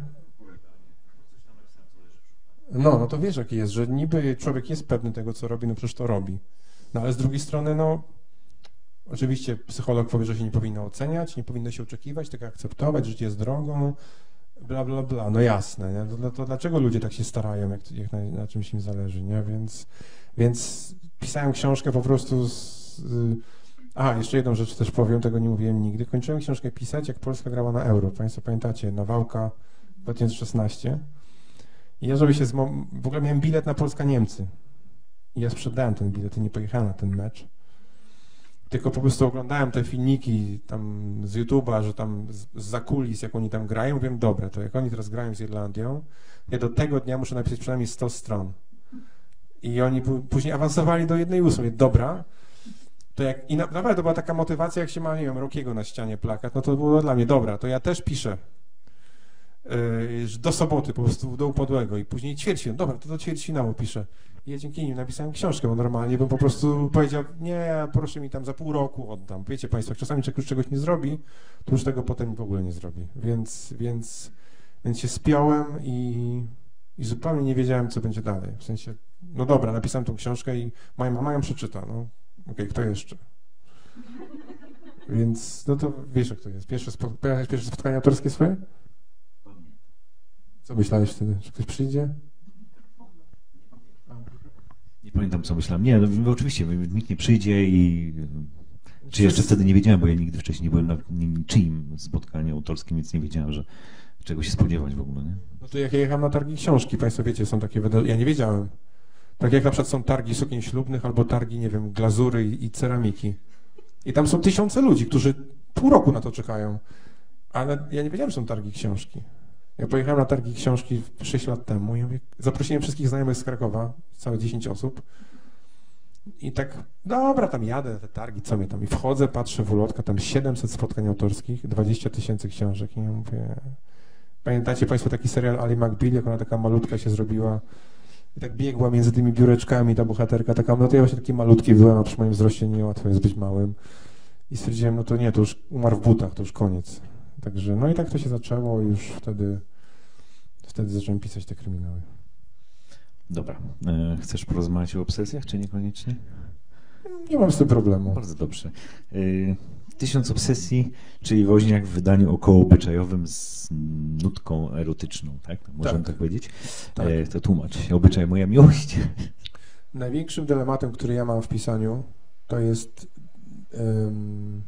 No, no to wiesz, jaki jest, że niby człowiek jest pewny tego, co robi, no przecież to robi. No ale z drugiej strony, no oczywiście psycholog powie, że się nie powinno oceniać, nie powinno się oczekiwać, tylko akceptować, życie jest drogą, bla, bla, bla. No jasne, nie? To, to dlaczego ludzie tak się starają, jak, jak na, na czymś im zależy, nie? Więc, więc pisałem książkę po prostu z... A, jeszcze jedną rzecz też powiem, tego nie mówiłem nigdy. Kończyłem książkę pisać, jak Polska grała na Euro. Państwo pamiętacie, Nawałka dwa tysiące szesnaście. I ja, żeby się zmo... w ogóle miałem bilet na Polska-Niemcy. I ja sprzedałem ten bilet i nie pojechałem na ten mecz. Tylko po prostu oglądałem te filmiki tam z YouTube'a, że tam z, z zakulis, jak oni tam grają. Wiem, dobra, to jak oni teraz grają z Irlandią, ja do tego dnia muszę napisać przynajmniej sto stron. I oni później awansowali do jednej ósmej. Dobra, to jak... I naprawdę to była taka motywacja, jak się ma, nie wiem, Rockiego na ścianie plakat, no to było dla mnie, dobra, to ja też piszę. Yy, do soboty po prostu, do upadłego. I później ćwierćfinał, dobra, to do ćwierćfinału piszę. I ja dzięki nim napisałem książkę, bo normalnie bym po prostu powiedział, nie, proszę mi tam za pół roku oddam. Wiecie państwo, jak czasami ktoś czegoś nie zrobi, to już tego potem w ogóle nie zrobi. Więc, więc, więc się spiąłem i, i zupełnie nie wiedziałem, co będzie dalej. W sensie, no dobra, napisałem tą książkę i moja mama ją przeczyta, no okej, okay, kto jeszcze? Więc, no to wiesz, jak to jest. Pierwsze, spo, pierwsze spotkanie autorskie swoje? Co myślałeś wtedy, że ktoś przyjdzie? Nie pamiętam, co myślałem. Nie, no, oczywiście, nikt nie przyjdzie i... Czy jeszcze wtedy nie wiedziałem, bo ja nigdy wcześniej nie byłem na niczym spotkaniu autorskim, więc nie wiedziałem, że czego się spodziewać w ogóle, nie? No to jak ja jechałem na targi książki, państwo wiecie, są takie wydarzenia, ja nie wiedziałem. Tak jak na przykład są targi sukien ślubnych albo targi, nie wiem, glazury i ceramiki. I tam są tysiące ludzi, którzy pół roku na to czekają. Ale ja nie wiedziałem, że są targi książki. Ja pojechałem na targi książki sześć lat temu i ja mówię, zaprosiłem wszystkich znajomych z Krakowa, całe dziesięć osób. I tak, dobra, tam jadę na te targi, co mnie tam. I wchodzę, patrzę w ulotkę, tam siedemset spotkań autorskich, dwadzieścia tysięcy książek. I ja mówię, pamiętacie państwo taki serial Ali McBeal, jak ona taka malutka się zrobiła i tak biegła między tymi biureczkami, ta bohaterka taka, no to ja właśnie taki malutki byłem, a przy moim wzroście niełatwo jest być małym. I stwierdziłem, no to nie, to już umarł w butach, to już koniec. Także, no i tak to się zaczęło i już wtedy, wtedy zacząłem pisać te kryminały. Dobra. E, chcesz porozmawiać o obsesjach, czy niekoniecznie? Nie mam z tym problemu. Bardzo dobrze. E, Tysiąc obsesji, czyli Woźniak w wydaniu okołoobyczajowym z nutką erotyczną, tak? Możemy tak, tak powiedzieć? Tak. E, to tłumacz. Obyczaj, moja miłość. Największym dylematem, który ja mam w pisaniu, to jest um,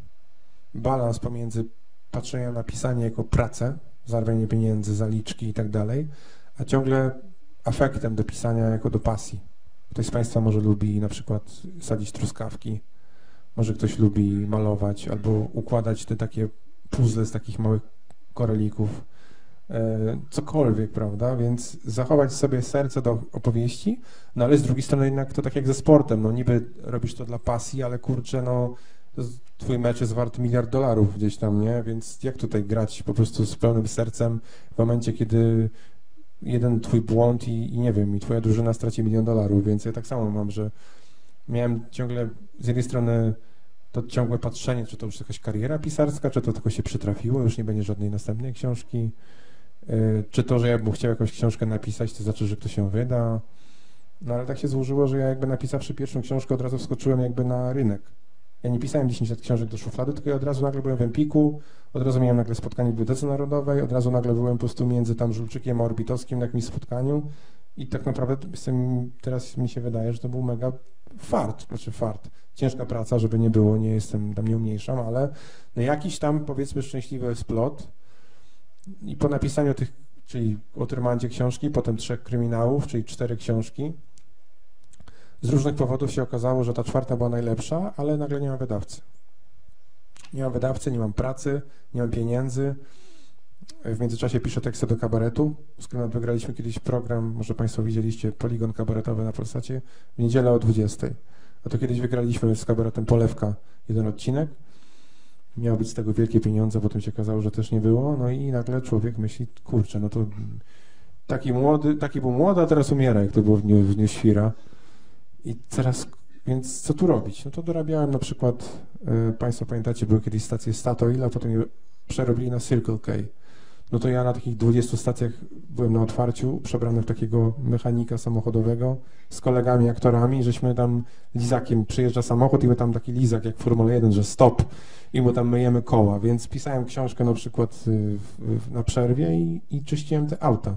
balans pomiędzy patrzenia na pisanie jako pracę, zarabianie pieniędzy, zaliczki i tak dalej, a ciągle afektem do pisania jako do pasji. Ktoś z państwa może lubi na przykład sadzić truskawki, może ktoś lubi malować albo układać te takie puzzle z takich małych korelików, cokolwiek, prawda, więc zachować sobie serce do opowieści, no ale z drugiej strony jednak to tak jak ze sportem, no niby robisz to dla pasji, ale kurczę, no twój mecz jest wart miliard dolarów gdzieś tam, nie, więc jak tutaj grać po prostu z pełnym sercem w momencie, kiedy jeden twój błąd i, i nie wiem, i twoja drużyna straci milion dolarów, więc ja tak samo mam, że miałem ciągle z jednej strony to ciągłe patrzenie, czy to już jakaś kariera pisarska, czy to tylko się przytrafiło, już nie będzie żadnej następnej książki, czy to, że ja bym chciał jakąś książkę napisać, to znaczy, że ktoś się wyda. No ale tak się złożyło, że ja jakby napisawszy pierwszą książkę od razu wskoczyłem jakby na rynek. Ja nie pisałem dziesięć lat książek do szuflady, tylko ja od razu nagle byłem w Empiku, od razu miałem nagle spotkanie w Bibliotece Narodowej, od razu nagle byłem po prostu między tam Żulczykiem a Orbitowskim na jakimś spotkaniu i tak naprawdę teraz mi się wydaje, że to był mega fart, znaczy fart. Ciężka praca, żeby nie było, nie jestem, tam nie umniejszam, ale no jakiś tam powiedzmy szczęśliwy splot. I po napisaniu tych, czyli o Tyrmandzie książki, potem trzech kryminałów, czyli cztery książki, z różnych powodów się okazało, że ta czwarta była najlepsza, ale nagle nie mam wydawcy. Nie mam wydawcy, nie mam pracy, nie mam pieniędzy. W międzyczasie piszę teksty do kabaretu, z którym wygraliśmy kiedyś program, może Państwo widzieliście, Poligon kabaretowy na Polsacie, w niedzielę o dwudziestej. A to kiedyś wygraliśmy z kabaretem Polewka jeden odcinek. Miało być z tego wielkie pieniądze, potem się okazało, że też nie było, no i nagle człowiek myśli, kurczę, no to taki młody, taki był młody, a teraz umiera, jak to było w dniu, w dniu świra. I teraz, więc co tu robić? No to dorabiałem na przykład, y, Państwo pamiętacie, były kiedyś stacje Statoil, a potem je przerobili na Circle K. No to ja na takich dwudziestu stacjach byłem na otwarciu, przebrany w takiego mechanika samochodowego z kolegami, aktorami, żeśmy tam lizakiem, przyjeżdża samochód i my tam taki lizak jak w Formule jeden, że stop i mu tam myjemy koła, więc pisałem książkę na przykład w, w, na przerwie i, i czyściłem te auta.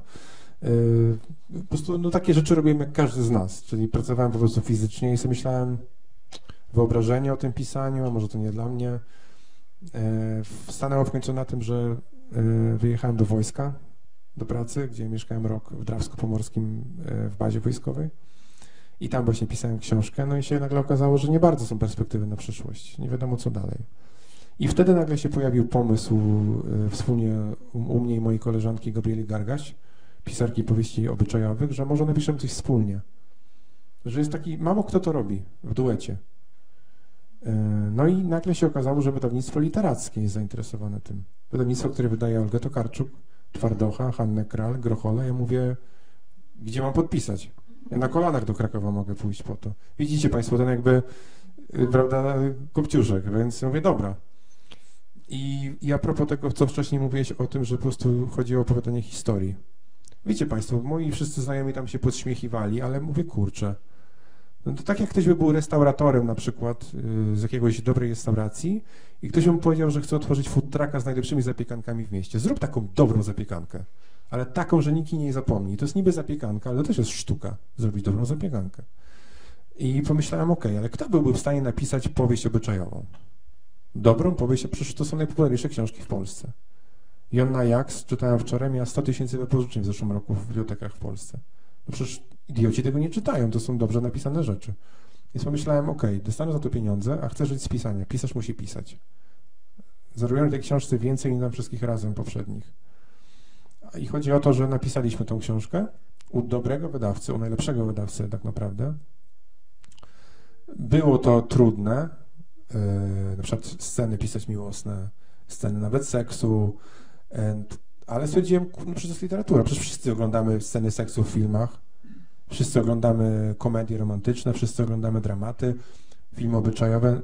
Yy, po prostu no, takie rzeczy robiłem jak każdy z nas, czyli pracowałem po prostu fizycznie i sobie myślałem wyobrażenie o tym pisaniu, a może to nie dla mnie. Yy, stanęło w końcu na tym, że wyjechałem do wojska, do pracy, gdzie mieszkałem rok w Drawsko-Pomorskim w bazie wojskowej i tam właśnie pisałem książkę, no i się nagle okazało, że nie bardzo są perspektywy na przyszłość, nie wiadomo co dalej. I wtedy nagle się pojawił pomysł wspólnie u mnie i mojej koleżanki Gabrieli Gargaś, pisarki powieści obyczajowych, że może napiszemy coś wspólnie, że jest taki, mało kto to robi w duecie. No i nagle się okazało, że wydawnictwo literackie jest zainteresowane tym. Wydawnictwo, które wydaje Olgę Tokarczuk, Twardocha, Hannę Kral, Grochola. Ja mówię, gdzie mam podpisać? Ja na kolanach do Krakowa mogę pójść po to. Widzicie Państwo ten jakby, prawda, kopciuszek, więc mówię, dobra. I, i a propos tego, co wcześniej mówiłeś o tym, że po prostu chodzi o opowiadanie historii. Wiecie Państwo, moi wszyscy znajomi tam się podśmiechiwali, ale mówię, kurczę, no to tak jak ktoś by był restauratorem na przykład yy, z jakiegoś dobrej restauracji i ktoś by mu powiedział, że chce otworzyć food trucka z najlepszymi zapiekankami w mieście. Zrób taką dobrą zapiekankę, ale taką, że nikt nie zapomni. To jest niby zapiekanka, ale to też jest sztuka, zrobić dobrą zapiekankę. I pomyślałem, okej, okay, ale kto byłby w stanie napisać powieść obyczajową? Dobrą powieść, przecież to są najpopularniejsze książki w Polsce. Jonna Jaks, czytałem wczoraj, miała sto tysięcy wypożyczeń w zeszłym roku w bibliotekach w Polsce. No przecież idioci tego nie czytają, to są dobrze napisane rzeczy. Więc pomyślałem, okej, okay, dostanę za to pieniądze, a chcę żyć z pisania. Pisarz musi pisać. Zarobiłem w tej książce więcej niż na wszystkich razem poprzednich. I chodzi o to, że napisaliśmy tą książkę u dobrego wydawcy, u najlepszego wydawcy tak naprawdę. Było to trudne, yy, na przykład sceny pisać miłosne, sceny nawet seksu, yy, ale stwierdziłem, no przecież to jest literatura, przecież wszyscy oglądamy sceny seksu w filmach. Wszyscy oglądamy komedie romantyczne, wszyscy oglądamy dramaty, filmy obyczajowe.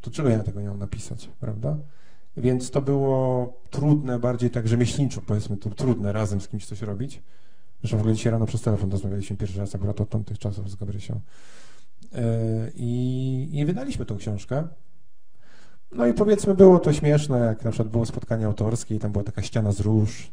To czego ja tego nie mam napisać, prawda? Więc to było trudne, bardziej tak rzemieślniczo, powiedzmy, to trudne razem z kimś coś robić. Zresztą w ogóle dzisiaj rano przez telefon rozmawialiśmy pierwszy raz akurat od tamtych czasów z Gabrysią. Yy, i, I wydaliśmy tą książkę. No i powiedzmy, było to śmieszne, jak na przykład było spotkanie autorskie i tam była taka ściana z róż.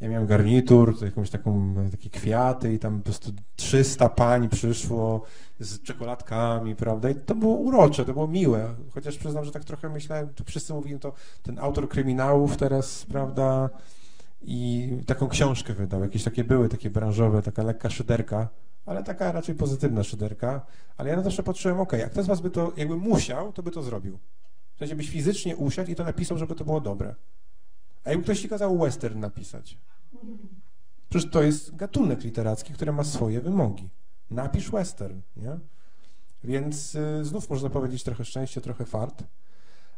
Ja miałem garnitur, jakąś taką, takie kwiaty i tam po prostu trzysta pań przyszło z czekoladkami, prawda? I to było urocze, to było miłe, chociaż przyznam, że tak trochę myślałem, to wszyscy mówili, to ten autor kryminałów teraz, prawda? I taką książkę wydał, jakieś takie były, takie branżowe, taka lekka szyderka, ale taka raczej pozytywna szyderka, ale ja na to jeszcze patrzyłem, okej, jak ktoś z was by to, jakby musiał, to by to zrobił. W sensie byś fizycznie usiadł i to napisał, żeby to było dobre. A jakby ktoś ci kazał western napisać? Przecież to jest gatunek literacki, który ma swoje wymogi. Napisz western, nie? Więc y, znów można powiedzieć trochę szczęście, trochę fart.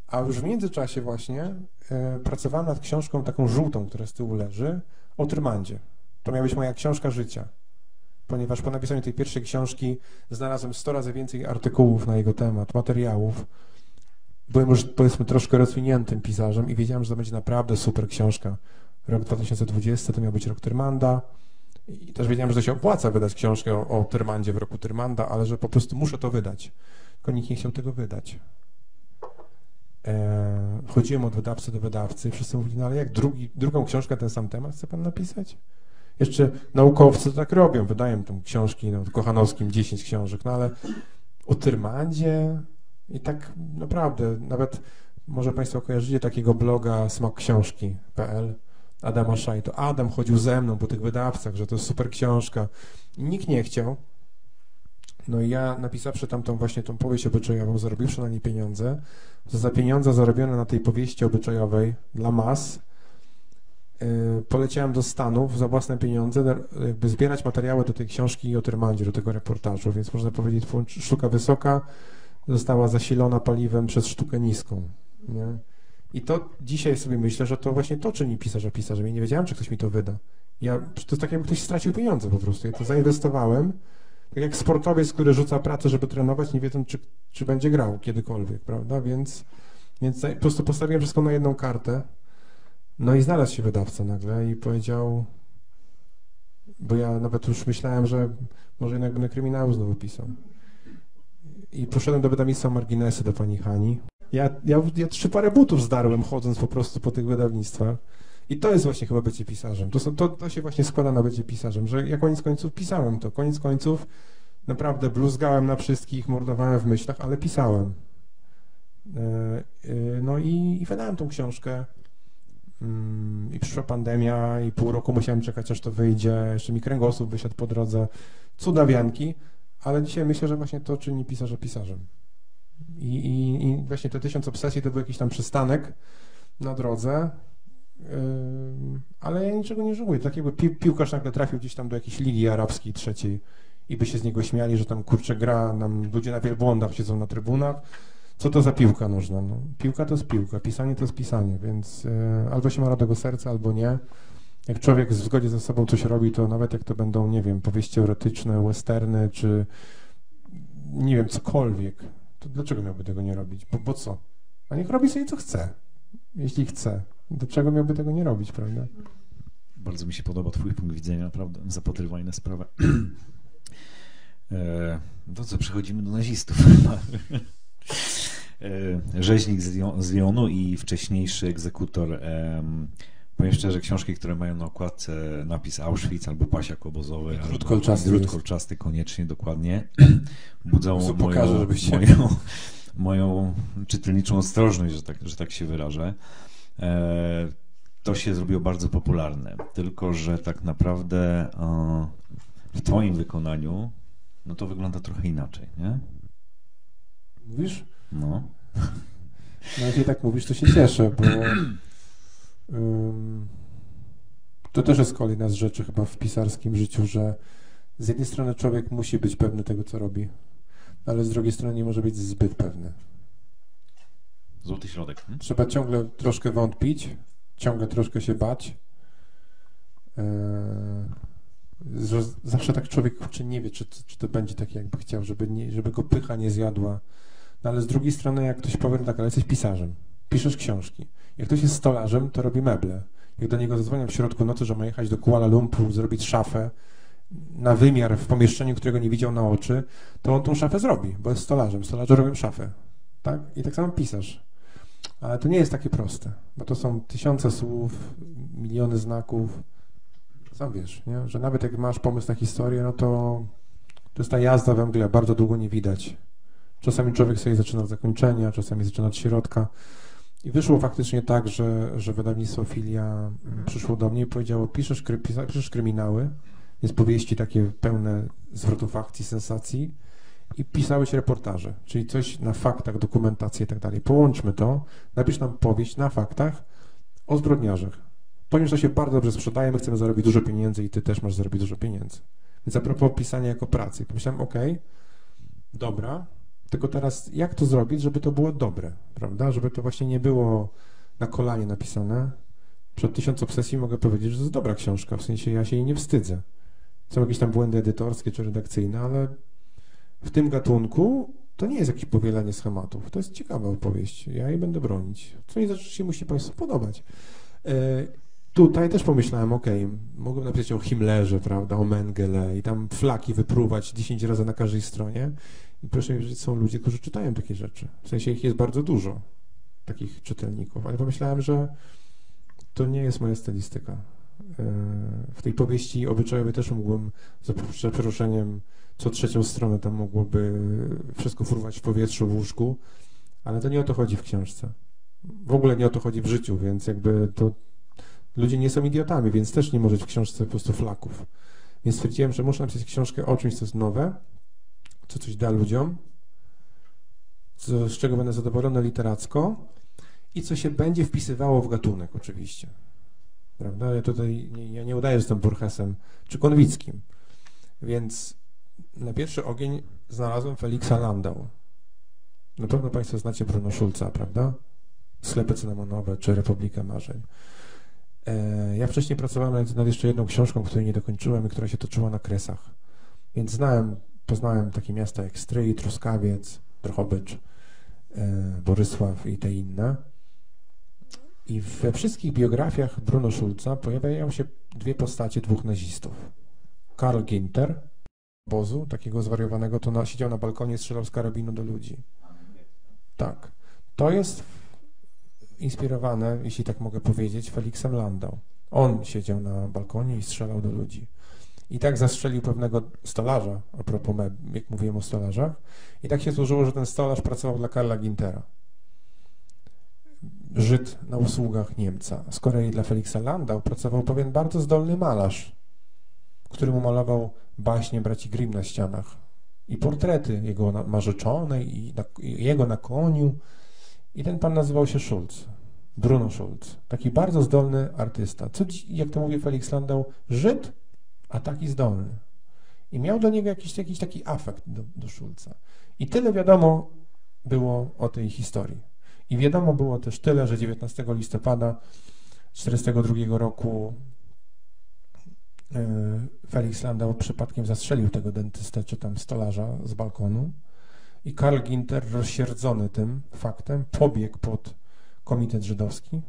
A już w międzyczasie właśnie y, pracowałem nad książką taką żółtą, która z tyłu leży, o Tyrmandzie. To miała być moja książka życia, ponieważ po napisaniu tej pierwszej książki znalazłem sto razy więcej artykułów na jego temat, materiałów. Byłem już, powiedzmy, troszkę rozwiniętym pisarzem i wiedziałem, że to będzie naprawdę super książka. Rok dwa tysiące dwudziesty to miał być rok Tyrmanda i też wiedziałem, że to się opłaca wydać książkę o, o Tyrmandzie w roku Tyrmanda, ale że po prostu muszę to wydać, tylko nikt nie chciał tego wydać. E, chodziłem od wydawcy do wydawcy i wszyscy mówili, no ale jak drugi, drugą książkę, ten sam temat chce pan napisać? Jeszcze naukowcy to tak robią, wydają tam książki, no Kochanowskim dziesięć książek, no ale o Tyrmandzie i tak naprawdę, nawet może państwo kojarzycie takiego bloga smak książki kropka p l Adama Szaj, to Adam chodził ze mną po tych wydawcach, że to jest super książka. Nikt nie chciał. No i ja napisawszy tamtą właśnie tą powieść obyczajową, zarobiwszy na niej pieniądze, za pieniądze zarobione na tej powieści obyczajowej dla mas, Yy, poleciałem do Stanów za własne pieniądze, jakby zbierać materiały do tej książki i o Tyrmandzie, do tego reportażu, więc można powiedzieć, sztuka wysoka została zasilona paliwem przez sztukę niską. Nie? I to dzisiaj sobie myślę, że to właśnie to czyni pisarza pisarzem. Ja nie wiedziałem, czy ktoś mi to wyda. Ja, to jest tak, jakby ktoś stracił pieniądze po prostu. Ja to zainwestowałem, tak jak sportowiec, który rzuca pracę, żeby trenować, nie wiedząc, czy, czy będzie grał kiedykolwiek, prawda? Więc, więc po prostu postawiłem wszystko na jedną kartę. No i znalazł się wydawca nagle i powiedział, bo ja nawet już myślałem, że może jednak będę kryminał znowu pisał. I poszedłem do wydawnictwa Marginesy, do pani Hani. Ja, ja, ja trzy parę butów zdarłem, chodząc po prostu po tych wydawnictwach. I to jest właśnie chyba bycie pisarzem. To, są, to, to się właśnie składa na bycie pisarzem, że ja koniec końców pisałem to. Koniec końców naprawdę bluzgałem na wszystkich, mordowałem w myślach, ale pisałem. No i, i wydałem tą książkę. I przyszła pandemia i pół roku musiałem czekać, aż to wyjdzie, jeszcze mi kręgosłup wysiadł po drodze, cudawianki, ale dzisiaj myślę, że właśnie to czyni pisarza pisarzem. I, i, i właśnie te tysiąc obsesji to był jakiś tam przystanek na drodze, yy, ale ja niczego nie żałuję. Tak jakby pi, piłkarz nagle trafił gdzieś tam do jakiejś ligi arabskiej trzeciej i by się z niego śmiali, że tam kurczę gra, nam ludzie na wielbłądach siedzą na trybunach. Co to za piłka nożna? No, piłka to jest piłka, pisanie to jest pisanie, więc yy, albo się ma radego serca, albo nie. Jak człowiek w zgodzie ze sobą coś robi, to nawet jak to będą, nie wiem, powieści erotyczne, westerny, czy nie wiem, cokolwiek, to dlaczego miałby tego nie robić? Bo, bo co? A niech robi sobie co chce, jeśli chce. Dlaczego miałby tego nie robić, prawda? Bardzo mi się podoba twój punkt widzenia, naprawdę, zapatrywanie na sprawę. To co, przechodzimy do nazistów. Rzeźnik z Lyonu i wcześniejszy egzekutor. Powiem szczerze, książki, które mają na okładce napis Auschwitz albo pasiak obozowy, drut kolczasty, drut kolczasty koniecznie, dokładnie, budzą pokażę, moją, się... moją, moją czytelniczą ostrożność, że tak, że tak się wyrażę. To się zrobiło bardzo popularne, tylko że tak naprawdę w twoim wykonaniu no to wygląda trochę inaczej, nie? Mówisz? No. No jak i tak mówisz, to się cieszę, bo um, to też jest kolejna z rzeczy chyba w pisarskim życiu, że z jednej strony człowiek musi być pewny tego, co robi, ale z drugiej strony nie może być zbyt pewny. Złoty środek. Hmm? Trzeba ciągle troszkę wątpić, ciągle troszkę się bać. Yy, zawsze tak człowiek czy nie wie, czy, czy to będzie tak, jakby chciał, żeby, nie, żeby go pycha nie zjadła. No ale z drugiej strony, jak ktoś powie, tak, ale jesteś pisarzem, piszesz książki. Jak ktoś jest stolarzem, to robi meble. Jak do niego zadzwonią w środku nocy, że ma jechać do Kuala Lumpur, zrobić szafę na wymiar w pomieszczeniu, którego nie widział na oczy, to on tą szafę zrobi, bo jest stolarzem. Stolarze robią szafę, tak? I tak samo pisarz. Ale to nie jest takie proste, bo to są tysiące słów, miliony znaków. Sam wiesz, nie? Że nawet jak masz pomysł na historię, no to to jest ta jazda we mgle, bardzo długo nie widać. Czasami człowiek sobie zaczyna od zakończenia, czasami zaczyna od środka. I wyszło faktycznie tak, że, że wydawnictwo Filia przyszło do mnie i powiedziało, piszesz, kry, piszesz kryminały, jest powieści takie pełne zwrotów akcji, sensacji i pisałeś reportaże, czyli coś na faktach, dokumentację i tak dalej. Połączmy to, napisz nam powieść na faktach o zbrodniarzach. To już to się bardzo dobrze sprzedaje, my chcemy zarobić dużo pieniędzy i ty też masz zarobić dużo pieniędzy. Więc a propos pisania jako pracy, pomyślałem, ok, dobra, tylko teraz jak to zrobić, żeby to było dobre, prawda? Żeby to właśnie nie było na kolanie napisane. Przed tysiąc obsesji mogę powiedzieć, że to jest dobra książka, w sensie ja się jej nie wstydzę. Są jakieś tam błędy edytorskie czy redakcyjne, ale w tym gatunku to nie jest jakieś powielanie schematów. To jest ciekawa opowieść, ja jej będę bronić. Co nie znaczy, że się musi Państwu podobać. Yy, tutaj też pomyślałem, ok, mogłem napisać o Himmlerze, prawda, o Mengele i tam flaki wypruwać dziesięć razy na każdej stronie. I proszę mi wierzyć, są ludzie, którzy czytają takie rzeczy. W sensie ich jest bardzo dużo, takich czytelników. Ale pomyślałem, że to nie jest moja stylistyka. W tej powieści obyczajowej też mógłbym, za przeruszeniem, co trzecią stronę tam mogłoby wszystko furwać w powietrzu, w łóżku, ale to nie o to chodzi w książce. W ogóle nie o to chodzi w życiu, więc jakby to... Ludzie nie są idiotami, więc też nie może być w książce po prostu flaków. Więc stwierdziłem, że muszę napisać książkę o czymś, co jest nowe, co coś da ludziom, co, z czego będę zadowolony literacko i co się będzie wpisywało w gatunek oczywiście. Prawda? Ja tutaj nie, ja nie udaję, że jestem Burgesem czy Konwickim. Więc na pierwszy ogień znalazłem Felixa Landau. Na pewno Państwo znacie Bruno Schulza, prawda? Sklepy cynamonowe czy Republika Marzeń. E, ja wcześniej pracowałem nad, nad jeszcze jedną książką, której nie dokończyłem i która się toczyła na Kresach. Więc znałem, poznałem takie miasta jak Stryj, Truskawiec, Drohobycz, e, Borysław i te inne. I we wszystkich biografiach Bruno Schulza pojawiają się dwie postacie dwóch nazistów. Karl Günther, obozu takiego zwariowanego, to na, siedział na balkonie, strzelał z karabinu do ludzi. Tak. To jest inspirowane, jeśli tak mogę powiedzieć, Felixem Landau. On siedział na balkonie i strzelał do ludzi. I tak zastrzelił pewnego stolarza, a propos, jak mówiłem o stolarzach, i tak się złożyło, że ten stolarz pracował dla Karla Günthera. Żyd na usługach Niemca. Z kolei dla Felixa Landau pracował pewien bardzo zdolny malarz, który mu malował baśnie braci Grimm na ścianach i portrety jego narzeczonej i, na, i jego na koniu. I ten pan nazywał się Schulz, Bruno Schulz. Taki bardzo zdolny artysta. Co, jak to mówi Felix Landau, Żyd, a taki zdolny. I miał do niego jakiś, jakiś taki afekt do, do Schulza. I tyle wiadomo było o tej historii. I wiadomo było też tyle, że dziewiętnastego listopada tysiąc dziewięćset czterdziestego drugiego roku Felix Landau przypadkiem zastrzelił tego dentystę czy tam stolarza z balkonu i Karl Günther, rozsierdzony tym faktem, pobiegł pod komitet żydowski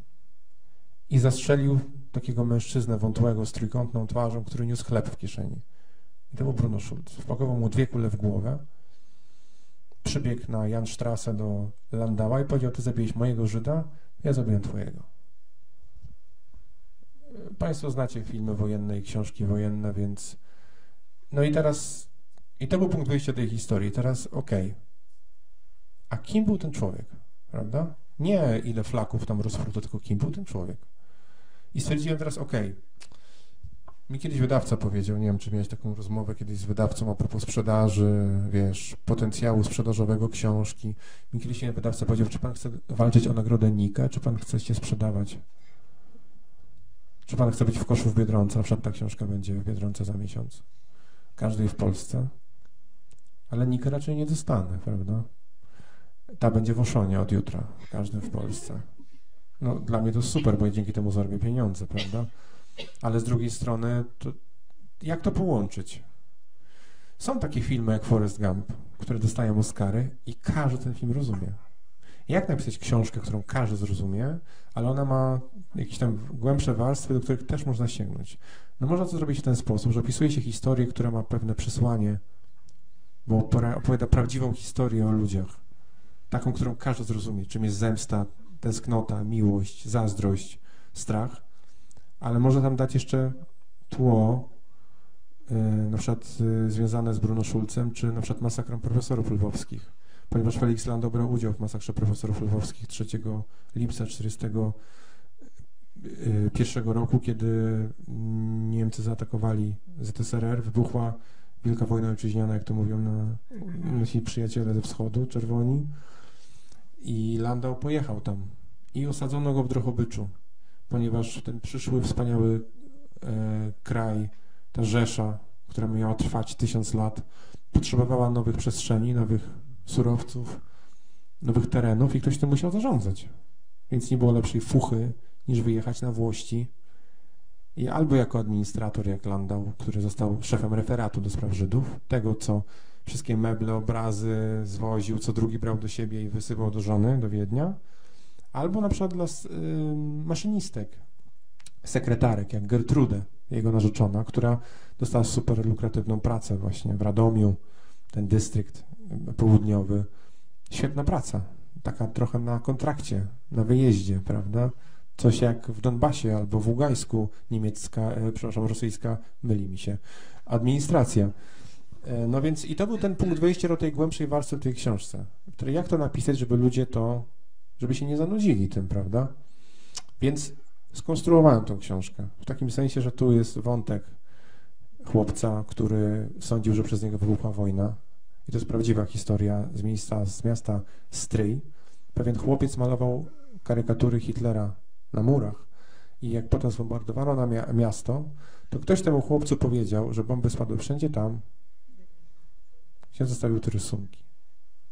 i zastrzelił takiego mężczyznę wątłego z trójkątną twarzą, który niósł chleb w kieszeni. I to był Bruno Schulz. Wpakował mu dwie kule w głowę. Przybiegł na Janstrasse do Landała i powiedział, ty zabiłeś mojego Żyda, ja zabiłem twojego. Państwo znacie filmy wojenne i książki wojenne, więc... No i teraz... I to był punkt wyjścia tej historii. Teraz okej. Okay. A kim był ten człowiek? Prawda? Nie ile flaków tam rozfruto, tylko kim był ten człowiek. I stwierdziłem teraz, okej. Okay. Mi kiedyś wydawca powiedział, nie wiem, czy miałeś taką rozmowę kiedyś z wydawcą a propos sprzedaży, wiesz, potencjału sprzedażowego książki. Mi kiedyś wydawca powiedział, czy pan chce walczyć o nagrodę Nika, czy pan chce się sprzedawać? Czy pan chce być w koszu w Biedronce? Na przykład ta książka będzie w Biedronce za miesiąc. Każdej w Polsce. Ale Nika raczej nie dostanę, prawda? Ta będzie w Oszonie od jutra. Każdy w Polsce. No, dla mnie to super, bo dzięki temu zarobię pieniądze, prawda? Ale z drugiej strony, to jak to połączyć? Są takie filmy jak Forrest Gump, które dostają Oscary i każdy ten film rozumie. Jak napisać książkę, którą każdy zrozumie, ale ona ma jakieś tam głębsze warstwy, do których też można sięgnąć. No można to zrobić w ten sposób, że opisuje się historię, która ma pewne przesłanie, bo opowiada prawdziwą historię o ludziach. Taką, którą każdy zrozumie, czym jest zemsta, tęsknota, miłość, zazdrość, strach. Ale można tam dać jeszcze tło, yy, na przykład yy, związane z Bruno Schulzem, czy na przykład masakrą profesorów lwowskich, ponieważ Felix Landau brał udział w masakrze profesorów lwowskich trzeciego lipca tysiąc dziewięćset czterdziestego pierwszego roku, kiedy Niemcy zaatakowali Z S R R, wybuchła Wielka Wojna Ojczyźniana, jak to mówią na, nasi przyjaciele ze wschodu, czerwoni, i Landau pojechał tam i osadzono go w Drohobyczu. ponieważ ten przyszły wspaniały e, kraj, ta rzesza, która miała trwać tysiąc lat, potrzebowała nowych przestrzeni, nowych surowców, nowych terenów i ktoś tym musiał zarządzać. Więc nie było lepszej fuchy niż wyjechać na Włości i albo jako administrator, jak Landau, który został szefem referatu do spraw Żydów, tego co wszystkie meble, obrazy zwoził, co drugi brał do siebie i wysyłał do żony, do Wiednia, albo na przykład dla maszynistek, sekretarek, jak Gertrude, jego narzeczona, która dostała super lukratywną pracę właśnie w Radomiu, ten dystrykt południowy. Świetna praca, taka trochę na kontrakcie, na wyjeździe, prawda? Coś jak w Donbasie albo w Ługańsku niemiecka, e, przepraszam, rosyjska, myli mi się, administracja. E, no więc i to był ten punkt wyjścia do tej głębszej warstwy w tej książce, w której jak to napisać, żeby ludzie to, żeby się nie zanudzili tym, prawda? Więc skonstruowałem tą książkę w takim sensie, że tu jest wątek chłopca, który sądził, że przez niego wybuchła wojna. I to jest prawdziwa historia z miejsca, z miasta Stryj. Pewien chłopiec malował karykatury Hitlera na murach i jak potem zbombardowano na mia miasto, to ktoś temu chłopcu powiedział, że bomby spadły wszędzie tam, się zostawił te rysunki.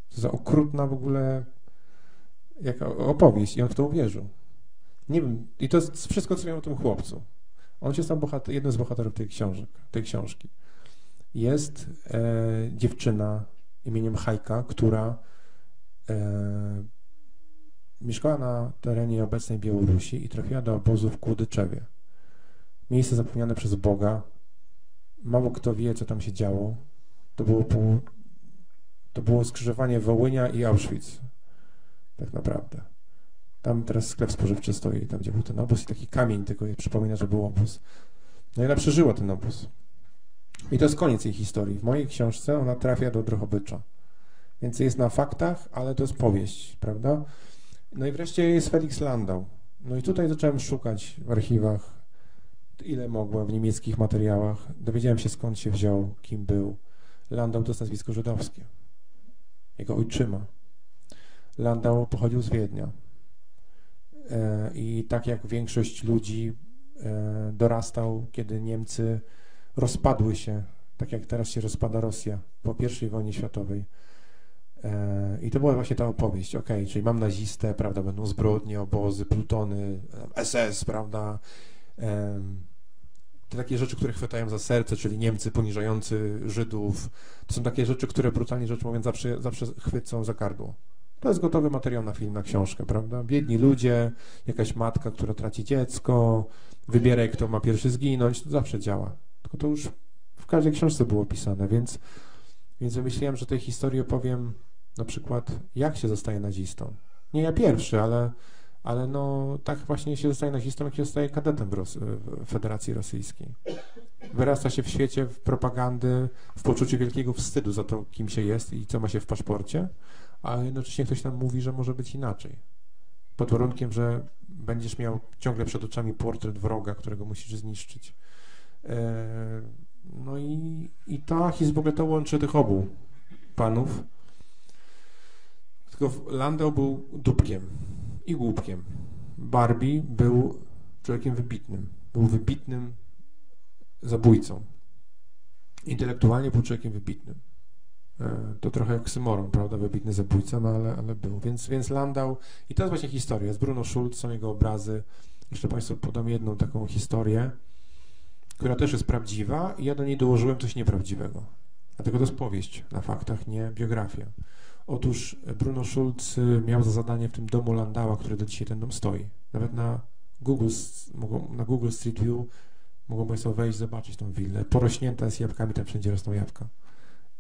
To za okrutna w ogóle jaka opowieść i on w to uwierzył. Nie wiem, i to jest wszystko, co wiem o tym chłopcu. On się stał jednym z bohaterów tej, książek, tej książki. Jest e, dziewczyna imieniem Hajka, która e, mieszkała na terenie obecnej Białorusi i trafiła do obozu w Kłodyczewie. Miejsce zapomniane przez Boga. Mało kto wie, co tam się działo. To było, pół, to było skrzyżowanie Wołynia i Auschwitz. Tak naprawdę. Tam teraz sklep spożywczy stoi, tam gdzie był ten obóz i taki kamień tylko je przypomina, że był obóz. No i ona przeżyła ten obóz. I to jest koniec jej historii. W mojej książce ona trafia do Drohobycza. Więc jest na faktach, ale to jest powieść, prawda? No i wreszcie jest Felix Landau. No i tutaj zacząłem szukać w archiwach, ile mogłem, w niemieckich materiałach. Dowiedziałem się, skąd się wziął, kim był. Landau to jest nazwisko żydowskie. Jego ojczyma. Landau pochodził z Wiednia. E, I tak jak większość ludzi e, dorastał, kiedy Niemcy rozpadły się, tak jak teraz się rozpada Rosja po pierwszej wojnie światowej. E, I to była właśnie ta opowieść, ok, czyli mam nazistę, prawda, będą zbrodnie, obozy, plutony, S S, prawda, e, te takie rzeczy, które chwytają za serce, czyli Niemcy poniżający Żydów, to są takie rzeczy, które brutalnie rzecz mówiąc zawsze, zawsze chwycą za gardło. To jest gotowy materiał na film, na książkę, prawda? Biedni ludzie, jakaś matka, która traci dziecko, wybieraj, kto ma pierwszy zginąć, to zawsze działa. Tylko to już w każdej książce było pisane, więc, więc wymyśliłem, że tej historii opowiem na przykład, jak się zostaje nazistą. Nie ja pierwszy, ale, ale no tak właśnie się zostaje nazistą, jak się zostaje kadetem w, Rosy, w Federacji Rosyjskiej. Wyrasta się w świecie w propagandy, w poczuciu wielkiego wstydu za to, kim się jest i co ma się w paszporcie, a jednocześnie ktoś tam mówi, że może być inaczej. Pod warunkiem, że będziesz miał ciągle przed oczami portret wroga, którego musisz zniszczyć. No i, i ta historia w ogóle to łączy tych obu panów. Tylko Landau był dupkiem i głupkiem. Barbie był człowiekiem wybitnym. Był wybitnym zabójcą. Intelektualnie był człowiekiem wybitnym. To trochę jak oksymoron, prawda? Wybitny zabójca, no ale, ale był. Więc, więc Landau, i to jest właśnie historia. Jest Bruno Schulz, są jego obrazy. Jeszcze Państwu podam jedną taką historię, która też jest prawdziwa i ja do niej dołożyłem coś nieprawdziwego. Dlatego to jest powieść na faktach, nie biografia. Otóż Bruno Schulz miał za zadanie w tym domu Landała, który do dzisiaj ten dom stoi. Nawet na Google, na Google Street View mogą Państwo wejść, zobaczyć tą willę. Porośnięta jest jabłkami, tam wszędzie rosną jabłka.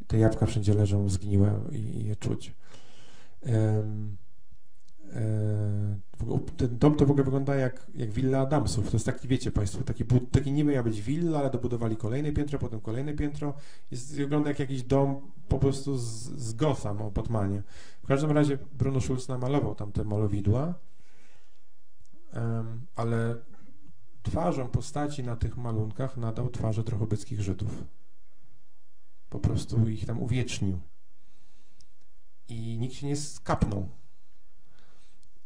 Te jabłka wszędzie leżą zgniłe i je czuć. Um, Ten dom to w ogóle wygląda jak, jak willa Adamsów. To jest taki, wiecie Państwo, taki, taki nie miała być willa, ale dobudowali kolejne piętro, potem kolejne piętro. Jest, wygląda jak jakiś dom po prostu z, z Gotham o Batmanie. W każdym razie Bruno Schulz namalował tam te malowidła, um, ale twarzą postaci na tych malunkach nadał twarze drohobyckich Żydów. Po prostu ich tam uwiecznił. I nikt się nie skapnął.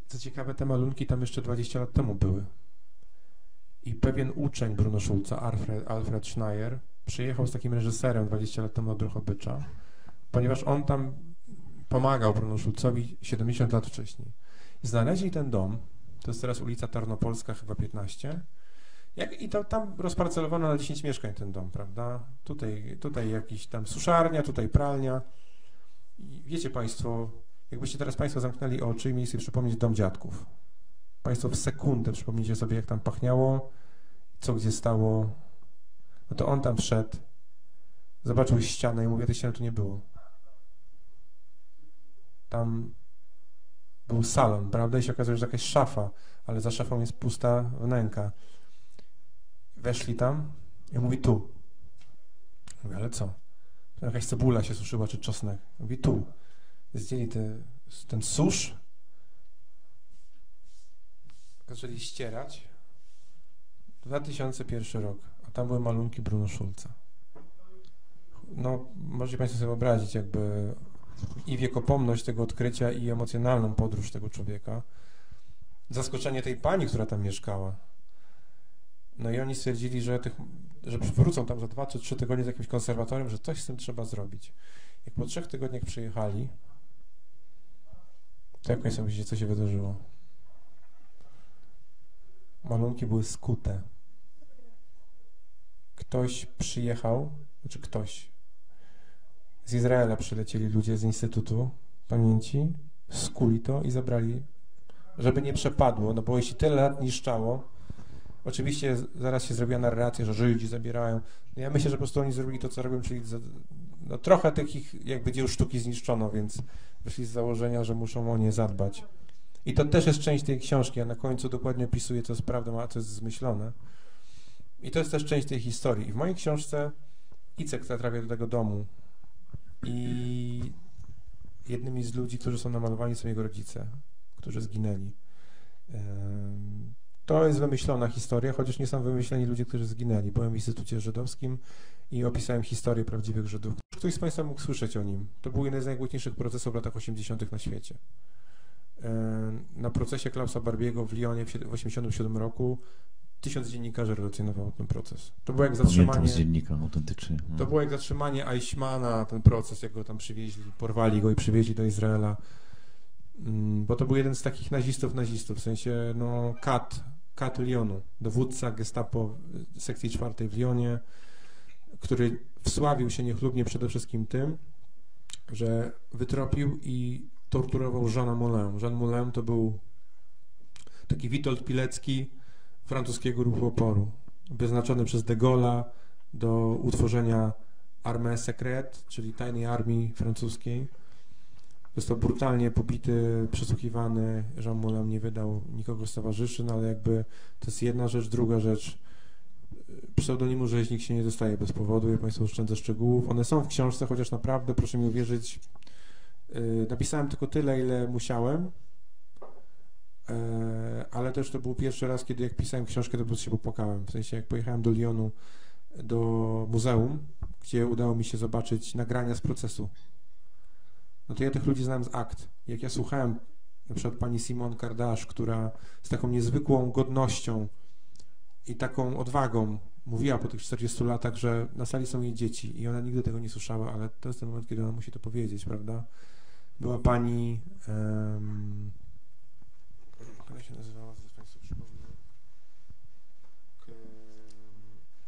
Co ciekawe, te malunki tam jeszcze dwadzieścia lat temu były. I pewien uczeń Bruno Schulza, Alfred, Alfred Schneier, przyjechał z takim reżyserem dwadzieścia lat temu do Drohobycza, ponieważ on tam pomagał Bruno Schulzowi siedemdziesiąt lat wcześniej. Znaleźli ten dom, to jest teraz ulica Tarnopolska, chyba piętnaście, jak, i to, tam rozparcelowano na dziesięć mieszkań ten dom, prawda? Tutaj, tutaj jakiś tam suszarnia, tutaj pralnia. I wiecie Państwo, jakbyście teraz Państwo zamknęli oczy i mieli sobie przypomnieć dom dziadków. Państwo w sekundę przypomnijcie sobie, jak tam pachniało, co gdzie stało. No to on tam wszedł, zobaczył ścianę i mówi, tej ściany tu nie było. Tam był salon, prawda? I się okazuje, że jakaś szafa, ale za szafą jest pusta wnęka. Weszli tam i mówi, tu. Mówi, ale co? Jakaś cebula się suszyła, czy czosnek. Mówi, tu. Zdjęli te, ten susz, zaczęli ścierać. dwa tysiące pierwszy rok, a tam były malunki Bruno Schulza. No, możecie Państwo sobie wyobrazić jakby i wiekopomność tego odkrycia, i emocjonalną podróż tego człowieka. Zaskoczenie tej pani, która tam mieszkała. No i oni stwierdzili, że, tych, że wrócą tam za dwa czy trzy tygodnie z jakimś konserwatorem, że coś z tym trzeba zrobić. Jak po trzech tygodniach przyjechali, to jak Państwo myślicie, co się wydarzyło? Malunki były skute. Ktoś przyjechał, znaczy ktoś. Z Izraela przylecieli ludzie z Instytutu Pamięci, skuli to i zabrali, żeby nie przepadło, no bo jeśli tyle lat niszczało, oczywiście zaraz się zrobiła narracja, że Żydzi zabierają. No ja myślę, że po prostu oni zrobili to, co robią, czyli za, no trochę tych ich jakby dzieł sztuki zniszczono, więc wyszli z założenia, że muszą o nie zadbać. I to też jest część tej książki, ja na końcu dokładnie opisuję, co jest prawdą, a co jest zmyślone. I to jest też część tej historii. I w mojej książce Icek, która trafia do tego domu, i jednymi z ludzi, którzy są namalowani, są jego rodzice, którzy zginęli. To jest wymyślona historia, chociaż nie są wymyśleni ludzie, którzy zginęli. Byłem w Instytucie Żydowskim i opisałem historię prawdziwych Żydów. Ktoś z Państwa mógł słyszeć o nim. To był jeden z najgłośniejszych procesów w latach osiemdziesiątych na świecie. Na procesie Klausa Barbiego w Lyonie w tysiąc dziewięćset osiemdziesiątym siódmym roku tysiąc dziennikarzy relacjonowało ten proces. To było jak zatrzymanie... Pamiętam z dziennika autentycznie. No. To było jak zatrzymanie Eichmana, ten proces, jak go tam przywieźli, porwali go i przywieźli do Izraela. Bo to był jeden z takich nazistów nazistów, w sensie no kat, kat Lyonu, dowódca gestapo sekcji czwartej w Lyonie, który wsławił się niechlubnie przede wszystkim tym, że wytropił i torturował Jeana Moulin. Jean Moulin to był taki Witold Pilecki francuskiego ruchu oporu, wyznaczony przez de Gaulle'a do utworzenia Armée Secrète, czyli tajnej armii francuskiej. Został brutalnie pobity, przesłuchiwany, Jean Moulin nie wydał nikogo z towarzyszy, no ale jakby to jest jedna rzecz. Druga rzecz, pseudonimu Rzeźnik się nie dostaje bez powodu, ja Państwu oszczędzę szczegółów. One są w książce, chociaż naprawdę, proszę mi uwierzyć, yy, napisałem tylko tyle, ile musiałem, yy, ale też to był pierwszy raz, kiedy jak pisałem książkę, to po prostu się popłakałem. W sensie, jak pojechałem do Lyonu, do muzeum, gdzie udało mi się zobaczyć nagrania z procesu. No to ja tych ludzi znałem z akt. Jak ja słuchałem na przykład pani Simone Kardasz, która z taką niezwykłą godnością i taką odwagą mówiła po tych czterdziestu latach, że na sali są jej dzieci i ona nigdy tego nie słyszała, ale to jest ten moment, kiedy ona musi to powiedzieć, prawda? Była pani... Um, jak się nazywała? Zaraz Państwu przypomnę.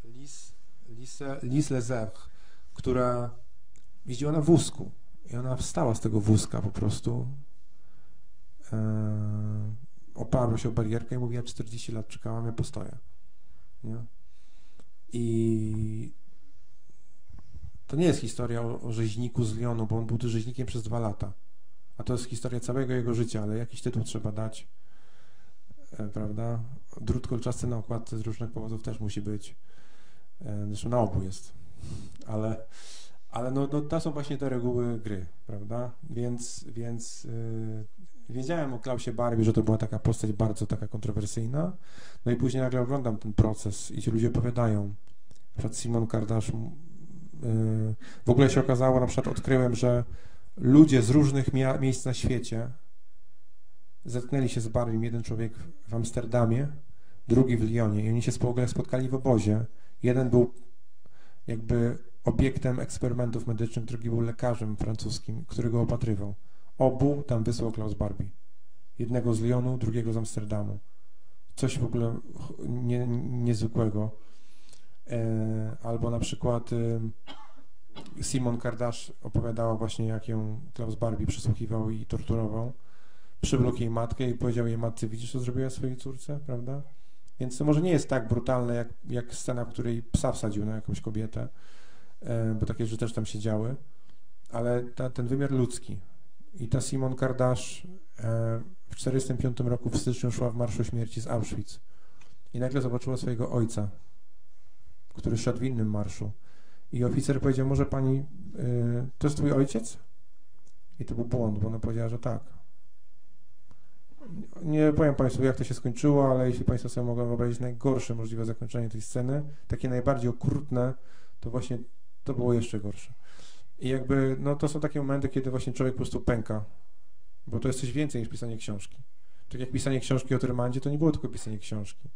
Lis, Lise, Lise Lezerch, która jeździła na wózku. I ona wstała z tego wózka po prostu, yy, oparła się o barierkę i mówiła, czterdzieści lat czekałam, ja postoję. Nie? I to nie jest historia o, o rzeźniku z Lyonu, bo on był tu rzeźnikiem przez dwa lata. A to jest historia całego jego życia, ale jakiś tytuł trzeba dać, yy, prawda? Drut kolczasty na okładce z różnych powodów też musi być. Yy, zresztą na obu jest, ale... Ale no, no, to są właśnie te reguły gry, prawda? Więc, więc yy, wiedziałem o Klausie Barbie, że to była taka postać bardzo taka kontrowersyjna. No i później nagle oglądam ten proces i ci ludzie opowiadają. Na przykład Simone Kardasz, yy, w ogóle się okazało, na przykład odkryłem, że ludzie z różnych miejsc na świecie zetknęli się z Barbie. Jeden człowiek w Amsterdamie drugi w Lyonie i oni się spotkali w obozie. Jeden był jakby obiektem eksperymentów medycznych, drugi był lekarzem francuskim, który go opatrywał. Obu tam wysłał Klaus Barbie. Jednego z Lyonu, drugiego z Amsterdamu. Coś w ogóle nie, niezwykłego. E, albo na przykład e, Simone Kardasz opowiadała właśnie, jak ją Klaus Barbie przesłuchiwał i torturował. Przywlókł jej matkę i powiedział jej matce, widzisz, co zrobiła swojej córce, prawda? Więc to może nie jest tak brutalne, jak, jak scena, w której psa wsadził na jakąś kobietę, e, bo takie rzeczy też tam się działy, ale ta, ten wymiar ludzki. I ta Simone Kardasz e, w czterdziestym piątym roku w styczniu szła w Marszu Śmierci z Auschwitz i nagle zobaczyła swojego ojca, który szedł w innym marszu. I oficer powiedział, może pani, y, to jest twój ojciec? I to był błąd, bo ona powiedziała, że tak. Nie powiem państwu, jak to się skończyło, ale jeśli państwo sobie mogą wyobrazić najgorsze możliwe zakończenie tej sceny, takie najbardziej okrutne, to właśnie to było jeszcze gorsze. I jakby, no to są takie momenty, kiedy właśnie człowiek po prostu pęka, bo to jest coś więcej niż pisanie książki. Tak jak pisanie książki o Tyrmandzie, to nie było tylko pisanie książki.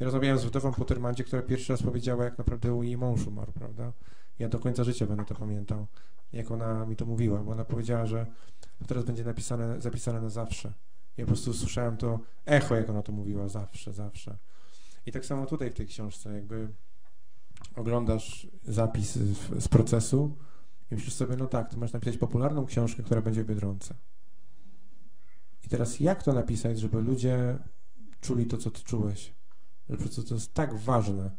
Ja rozmawiałem z wdową po Tyrmandzie, która pierwszy raz powiedziała, jak naprawdę jej mąż umarł, prawda? Ja do końca życia będę to pamiętał, jak ona mi to mówiła, bo ona powiedziała, że to teraz będzie napisane, zapisane na zawsze. Ja po prostu słyszałem to echo, jak ona to mówiła, zawsze, zawsze. I tak samo tutaj w tej książce, jakby oglądasz zapis z procesu i myślisz sobie, no tak, to masz napisać popularną książkę, która będzie w Biedronce. I teraz jak to napisać, żeby ludzie czuli to, co ty czułeś? Że po prostu to jest tak ważne.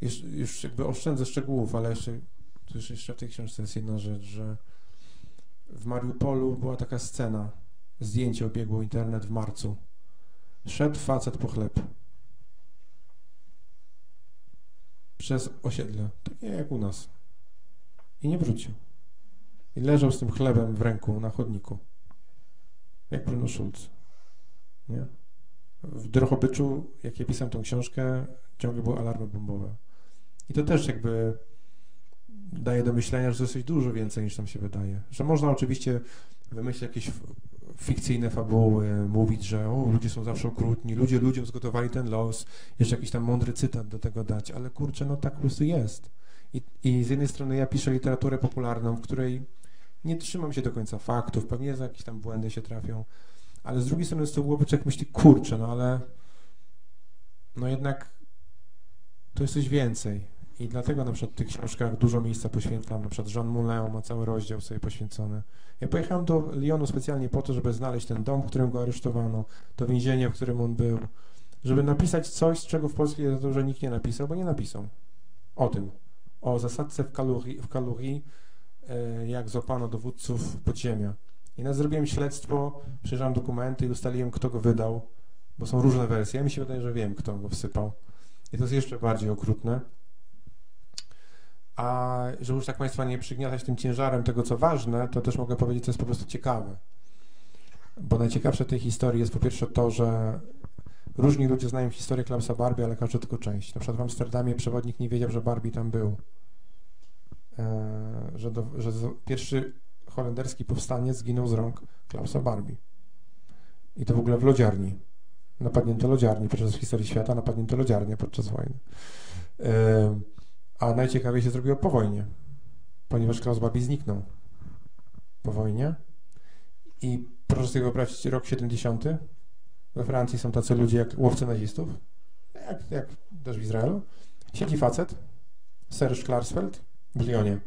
Już, już jakby oszczędzę szczegółów, ale jeszcze, jeszcze w tej książce jest jedna rzecz, że w Mariupolu była taka scena, zdjęcie obiegło internet w marcu. Szedł facet po chleb. Przez osiedle, takie jak u nas. I nie wrócił. I leżał z tym chlebem w ręku na chodniku. Jak Bruno Schulz. Nie? W Drohobyczu, jak ja pisałem tą książkę, ciągle były alarmy bombowe. I to też jakby daje do myślenia, że to jest coś dużo więcej niż nam się wydaje. Że można oczywiście wymyślić jakieś fikcyjne fabuły, mówić, że o, ludzie są zawsze okrutni, ludzie ludziom zgotowali ten los, jeszcze jakiś tam mądry cytat do tego dać, ale kurczę, no tak po prostu jest. I, i z jednej strony ja piszę literaturę popularną, w której nie trzymam się do końca faktów, pewnie jakieś tam błędy się trafią, ale z drugiej strony z tyłu głowy człowiek myśli, kurczę, no ale no jednak to jest coś więcej. I dlatego na przykład w tych książkach dużo miejsca poświęcam, na przykład Jean Moulin ma cały rozdział sobie poświęcony. Ja pojechałem do Lyonu specjalnie po to, żeby znaleźć ten dom, w którym go aresztowano, to więzienie, w którym on był, żeby napisać coś, czego w polskiej literaturze nikt nie napisał, bo nie napisał o tym, o zasadce w Kalurii, w Kalurii jak złapano dowódców podziemia. I ja zrobiłem śledztwo, przyjrzałem dokumenty i ustaliłem, kto go wydał, bo są różne wersje. Ja mi się wydaje, że wiem, kto go wsypał. I to jest jeszcze bardziej okrutne. A żeby już tak państwa nie przygniatać tym ciężarem tego, co ważne, to też mogę powiedzieć, co jest po prostu ciekawe. Bo najciekawsze w tej historii jest po pierwsze to, że różni ludzie znają historię Klausa Barbie, ale każdy tylko część. Na przykład w Amsterdamie przewodnik nie wiedział, że Barbie tam był. Eee, że, do, że pierwszy holenderski powstaniec zginął z rąk Klausa Barbie. I to w ogóle w lodziarni. Napadnięto lodziarni podczas historii świata, napadnięto lodziarnię podczas wojny. Eee, A najciekawiej się zrobiło po wojnie, ponieważ Klaus Barbie zniknął po wojnie. I proszę sobie wyobrazić rok siedemdziesiąty. We Francji są tacy ludzie jak łowcy nazistów, jak, jak też w Izraelu. Siedzi facet, Serge Klarsfeld w Lyonie.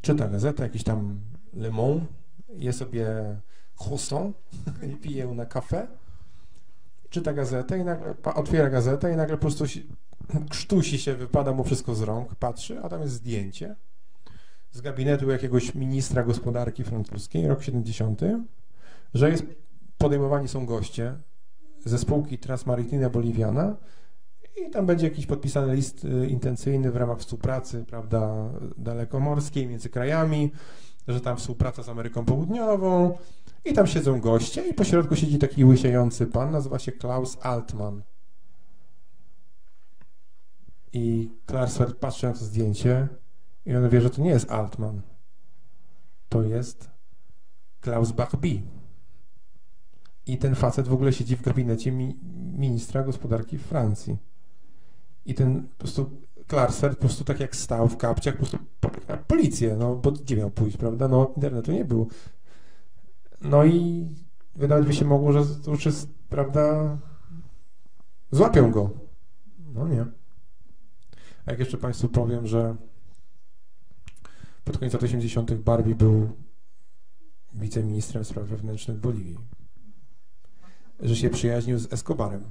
Czyta gazetę, jakiś tam Le Monde, je sobie croissant i pije na kawę. Czyta gazetę i nagle otwiera gazetę i nagle po prostu się, krztusi się, wypada mu wszystko z rąk, patrzy, a tam jest zdjęcie z gabinetu jakiegoś ministra gospodarki francuskiej, rok siedemdziesiąty, że jest, podejmowani są goście ze spółki Transmaritina Boliviana i tam będzie jakiś podpisany list intencyjny w ramach współpracy, prawda, dalekomorskiej między krajami, że tam współpraca z Ameryką Południową i tam siedzą goście i po środku siedzi taki łysiejący pan, nazywa się Klaus Altman. I Klarsfeld patrzy na to zdjęcie i on wie, że to nie jest Altman. To jest Klaus Barbie. I ten facet w ogóle siedzi w gabinecie mi, ministra gospodarki w Francji. I ten po prostu Klarser po prostu tak jak stał w kapciach, po prostu pobiegł na policję, no bo gdzie miał pójść, prawda? No internetu nie było. No i wydawać by się mogło, że to już jest, prawda, złapią go. No nie. A jak jeszcze Państwu powiem, że pod koniec lat osiemdziesiątych Barbie był wiceministrem spraw wewnętrznych Boliwii, że się przyjaźnił z Escobarem.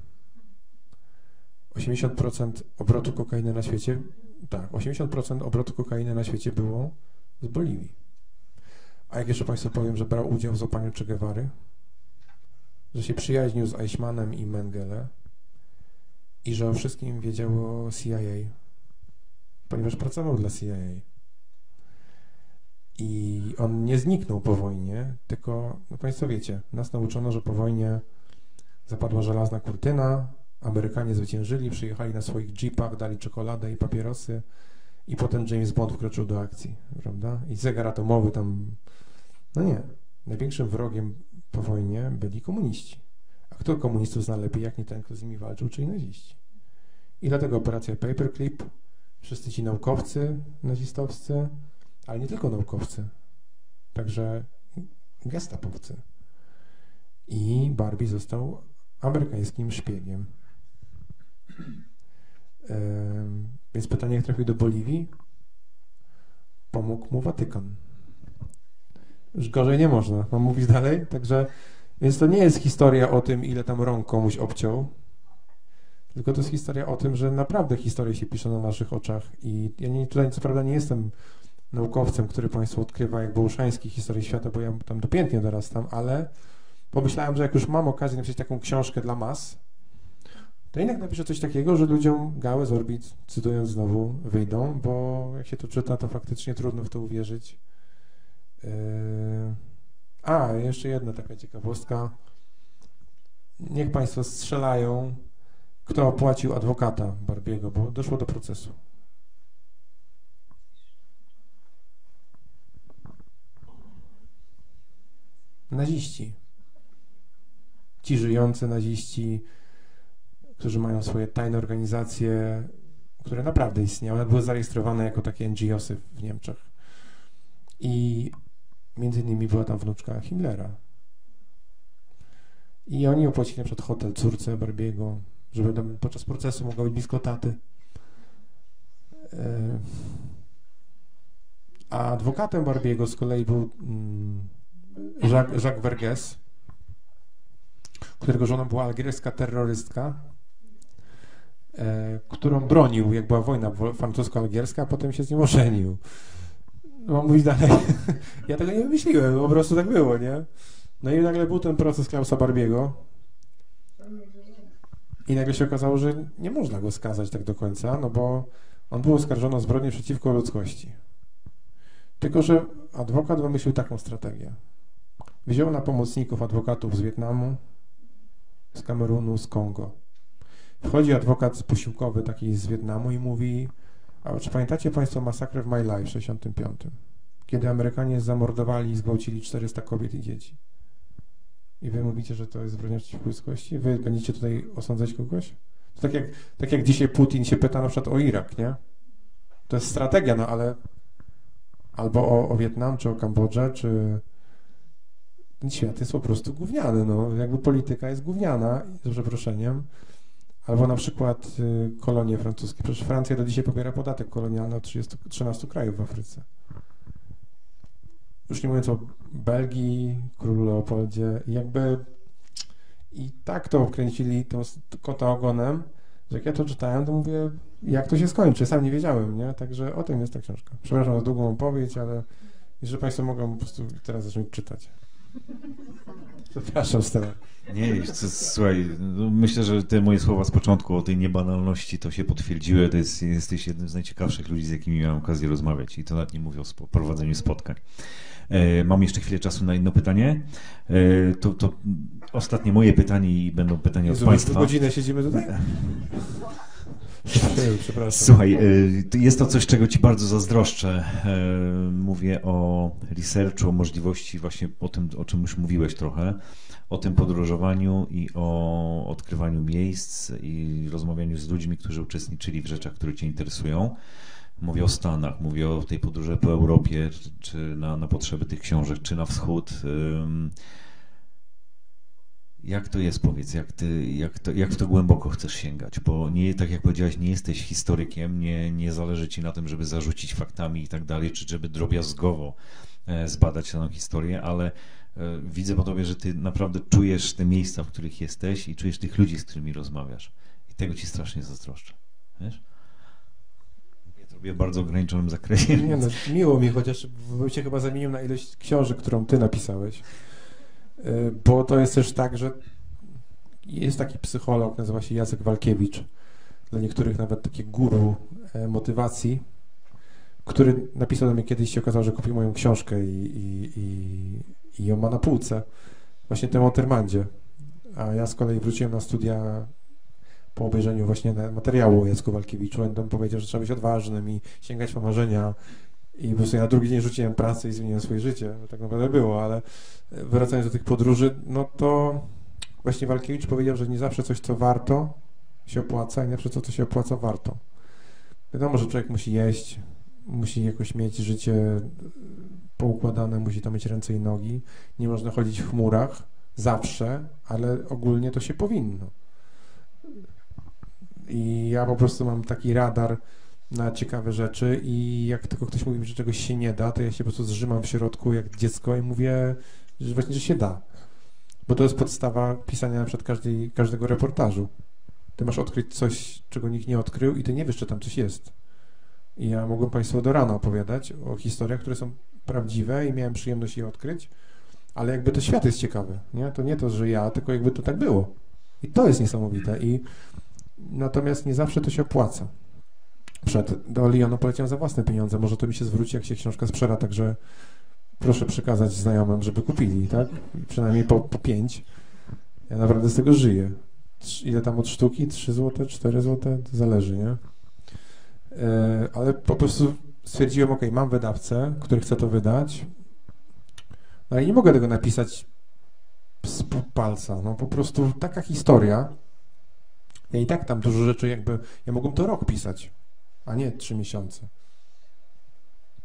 osiemdziesiąt procent obrotu kokainy na świecie, tak, osiemdziesiąt procent obrotu kokainy na świecie było z Boliwii. A jak jeszcze Państwu powiem, że brał udział w złapaniu Che Guevary, że się przyjaźnił z Eichmannem i Mengele i że o wszystkim wiedziało C I A, ponieważ pracował dla C I A. I on nie zniknął po wojnie, tylko, no Państwo wiecie, nas nauczono, że po wojnie zapadła żelazna kurtyna, Amerykanie zwyciężyli, przyjechali na swoich jeepach, dali czekoladę i papierosy i potem James Bond wkroczył do akcji, prawda? I zegar atomowy tam... No nie. Największym wrogiem po wojnie byli komuniści. A kto komunistów zna lepiej, jak nie ten, kto z nimi walczył, czyli naziści. I dlatego operacja Paperclip, wszyscy ci naukowcy nazistowscy, ale nie tylko naukowcy, także gestapowcy. I Barbie został amerykańskim szpiegiem. Yy, więc pytanie, jak trafił do Boliwii? Pomógł mu Watykan. Już gorzej nie można, mam mówić dalej, także więc to nie jest historia o tym, ile tam rąk komuś obciął, tylko to jest historia o tym, że naprawdę historie się piszą na naszych oczach i ja nie, tutaj co prawda nie jestem naukowcem, który Państwu odkrywa jak Bołszański historię świata, bo ja tam dopiętnie dorastam, ale pomyślałem, że jak już mam okazję napisać taką książkę dla mas, to jednak napiszę coś takiego, że ludziom gały z orbit, cytując znowu, wyjdą, bo jak się to czyta, to faktycznie trudno w to uwierzyć. Yy... A, jeszcze jedna taka ciekawostka. Niech Państwo strzelają, kto opłacił adwokata Barbiego, bo doszło do procesu. Naziści. Ci żyjący naziści, którzy mają swoje tajne organizacje, które naprawdę istniały, one były zarejestrowane jako takie N G O sy w Niemczech. I między innymi była tam wnuczka Himmlera. I oni opłacili na przykład hotel córce Barbiego, żeby tam podczas procesu mogła być blisko taty. A adwokatem Barbiego z kolei był Jacques, Jacques Vergès, którego żoną była algierska terrorystka, e, którą bronił, jak była wojna francusko-algierska, a potem się z nią ożenił. Mam mówić dalej. Ja tego nie wymyśliłem, po prostu tak było, nie? No i nagle był ten proces Klausa Barbiego i nagle się okazało, że nie można go skazać tak do końca, no bo on był oskarżony o zbrodnię przeciwko ludzkości. Tylko że adwokat wymyślił taką strategię. Wziął na pomocników adwokatów z Wietnamu, z Kamerunu, z Kongo. Wchodzi adwokat posiłkowy taki z Wietnamu i mówi: a czy pamiętacie Państwo masakrę w My Life w tysiąc dziewięćset sześćdziesiątym piątym? Kiedy Amerykanie zamordowali i zgwałcili czterysta kobiet i dzieci. I Wy mówicie, że to jest zbrodnia przeciwko ludzkości? Wy będziecie tutaj osądzać kogoś? To tak jak, tak jak dzisiaj Putin się pyta na przykład o Irak, nie? To jest strategia, no ale... Albo o, o Wietnam, czy o Kambodżę, czy... Ten świat jest po prostu gówniany, no, jakby polityka jest gówniana, z przeproszeniem. Albo na przykład y, kolonie francuskie. Przecież Francja do dzisiaj pobiera podatek kolonialny od trzydziestu, trzynastu krajów w Afryce. Już nie mówiąc o Belgii, królu Leopoldzie. I jakby i tak to kręcili tą kota ogonem, że jak ja to czytałem, to mówię, jak to się skończy, sam nie wiedziałem, nie? Także o tym jest ta książka. Przepraszam za długą opowieść, ale że Państwo mogą po prostu teraz zacząć czytać. Przepraszam, Stella. Nie, słuchaj, myślę, że te moje słowa z początku o tej niebanalności to się potwierdziły. To jest, jesteś jednym z najciekawszych ludzi, z jakimi miałem okazję rozmawiać i to nawet nie mówię o prowadzeniu spotkań. E, mam jeszcze chwilę czasu na jedno pytanie. E, to, to ostatnie moje pytanie i będą pytania od Państwa. Godzinę siedzimy tutaj? Słuchaj, jest to coś, czego ci bardzo zazdroszczę. Mówię o researchu, o możliwości właśnie o tym, o czym już mówiłeś trochę, o tym podróżowaniu i o odkrywaniu miejsc i rozmawianiu z ludźmi, którzy uczestniczyli w rzeczach, które cię interesują. Mówię o Stanach, mówię o tej podróży po Europie, czy na, na potrzeby tych książek, czy na wschód. Jak to jest, powiedz, jak, ty, jak, to, jak w to głęboko chcesz sięgać? Bo nie, tak jak powiedziałaś, nie jesteś historykiem, nie, nie zależy ci na tym, żeby zarzucić faktami i tak dalej, czy żeby drobiazgowo zbadać daną historię, ale widzę po tobie, że ty naprawdę czujesz te miejsca, w których jesteś i czujesz tych ludzi, z którymi rozmawiasz. I tego ci strasznie zazdroszczę, wiesz? W bardzo ograniczonym zakresie. Nie, no, miło mi, chociaż bym się chyba zamienił na ilość książek, którą ty napisałeś. Bo to jest też tak, że jest taki psycholog, nazywa się Jacek Walkiewicz, dla niektórych nawet taki guru motywacji, który napisał do mnie kiedyś, się okazało, że kupił moją książkę i, i, i, i ją ma na półce. Właśnie tę o Tyrmandzie. A ja z kolei wróciłem na studia po obejrzeniu właśnie materiału o Jacku Walkiewiczu, on powiedział, że trzeba być odważnym i sięgać po marzenia. I po prostu ja na drugi dzień rzuciłem pracę i zmieniłem swoje życie. Tak naprawdę było, ale wracając do tych podróży, no to właśnie Walkiewicz powiedział, że nie zawsze coś, co warto, się opłaca i nie zawsze to, co się opłaca, warto. Wiadomo, że człowiek musi jeść, musi jakoś mieć życie poukładane, musi to mieć ręce i nogi. Nie można chodzić w chmurach zawsze, ale ogólnie to się powinno. I ja po prostu mam taki radar na ciekawe rzeczy i jak tylko ktoś mówi mi, że czegoś się nie da, to ja się po prostu zżymam w środku jak dziecko i mówię, że właśnie, że się da. Bo to jest podstawa pisania na przykład każdej, każdego reportażu. Ty masz odkryć coś, czego nikt nie odkrył i ty nie wiesz, czy tam coś jest. I ja mogłem Państwu do rana opowiadać o historiach, które są prawdziwe i miałem przyjemność je odkryć, ale jakby to świat jest ciekawy, nie? To nie to, że ja, tylko jakby to tak było. I to jest niesamowite. I natomiast nie zawsze to się opłaca. Przed, do Lyonu poleciałem za własne pieniądze, może to mi się zwróci, jak się książka sprzeda, także proszę przekazać znajomym, żeby kupili, tak? Przynajmniej po, po pięć. Ja naprawdę z tego żyję. Ile tam od sztuki? trzy złote, cztery złote? To zależy, nie? Yy, ale po prostu stwierdziłem, ok, mam wydawcę, który chce to wydać, no i nie mogę tego napisać z palca, no po prostu taka historia. Ja i tak tam dużo rzeczy jakby, ja mogłem to rok pisać, a nie trzy miesiące.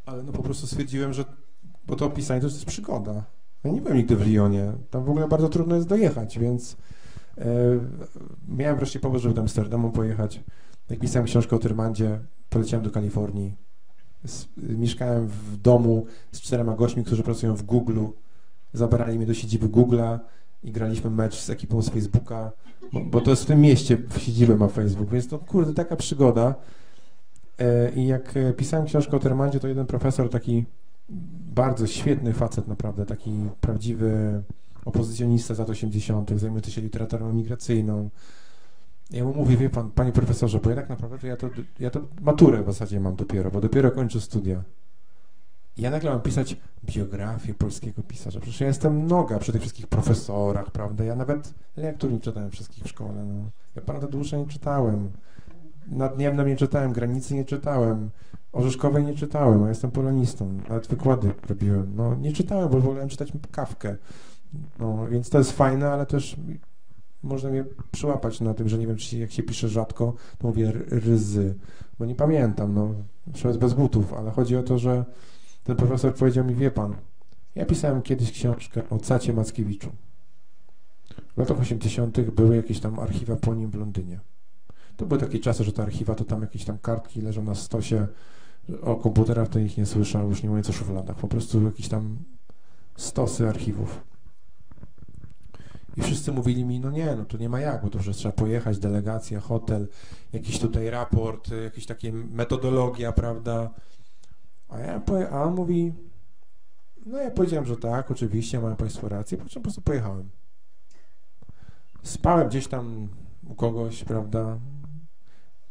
Ale no po prostu stwierdziłem, że, bo to pisanie to jest przygoda. Ja nie byłem nigdy w Lyonie, tam w ogóle bardzo trudno jest dojechać, więc yy, miałem wreszcie powód, żeby do Amsterdamu pojechać. Jak pisałem książkę o Tyrmandzie, poleciałem do Kalifornii. Z, mieszkałem w domu z czterema gośćmi, którzy pracują w Google'u. Zabrali mnie do siedziby Google'a i graliśmy mecz z ekipą z Facebooka, bo, bo to jest w tym mieście, w siedzibę ma Facebook, więc to kurde taka przygoda. E, I jak pisałem książkę o Tyrmandzie, to jeden profesor, taki bardzo świetny facet naprawdę, taki prawdziwy opozycjonista z lat osiemdziesiątych, zajmujący się literaturą migracyjną. Ja mu mówię, wie pan, panie profesorze, bo ja tak naprawdę to ja, to, ja to maturę w zasadzie mam dopiero, bo dopiero kończę studia. Ja nagle mam pisać biografię polskiego pisarza. Przecież ja jestem noga przy tych wszystkich profesorach, prawda? Ja nawet lektur czytałem wszystkich w szkole. No. Ja Pana Tadeusza nie czytałem. Nad Niemnem nie czytałem, Granicy nie czytałem, Orzeszkowej nie czytałem, a jestem polonistą. Nawet wykłady robiłem. No, nie czytałem, bo wolałem czytać Kawkę. No, więc to jest fajne, ale też można mnie przyłapać na tym, że nie wiem, czy się, jak się pisze rzadko, to mówię ryzy, bo nie pamiętam, no. Przecież bez butów, ale chodzi o to, że ten profesor powiedział mi, wie pan, ja pisałem kiedyś książkę o Cacie Mackiewiczu. W latach osiemdziesiątych były jakieś tam archiwa po nim w Londynie. To były takie czasy, że te archiwa to tam jakieś tam kartki leżą na stosie, o komputerach to ich nie słyszał, już nie mówiąc o szufladach, po prostu jakieś tam stosy archiwów. I wszyscy mówili mi, no nie, no to nie ma jak, bo to już trzeba pojechać, delegacja, hotel, jakiś tutaj raport, jakieś takie metodologia, prawda? A, ja poje... A on mówi, no ja powiedziałem, że tak, oczywiście, mają Państwo rację, po czym po prostu pojechałem. Spałem gdzieś tam u kogoś, prawda,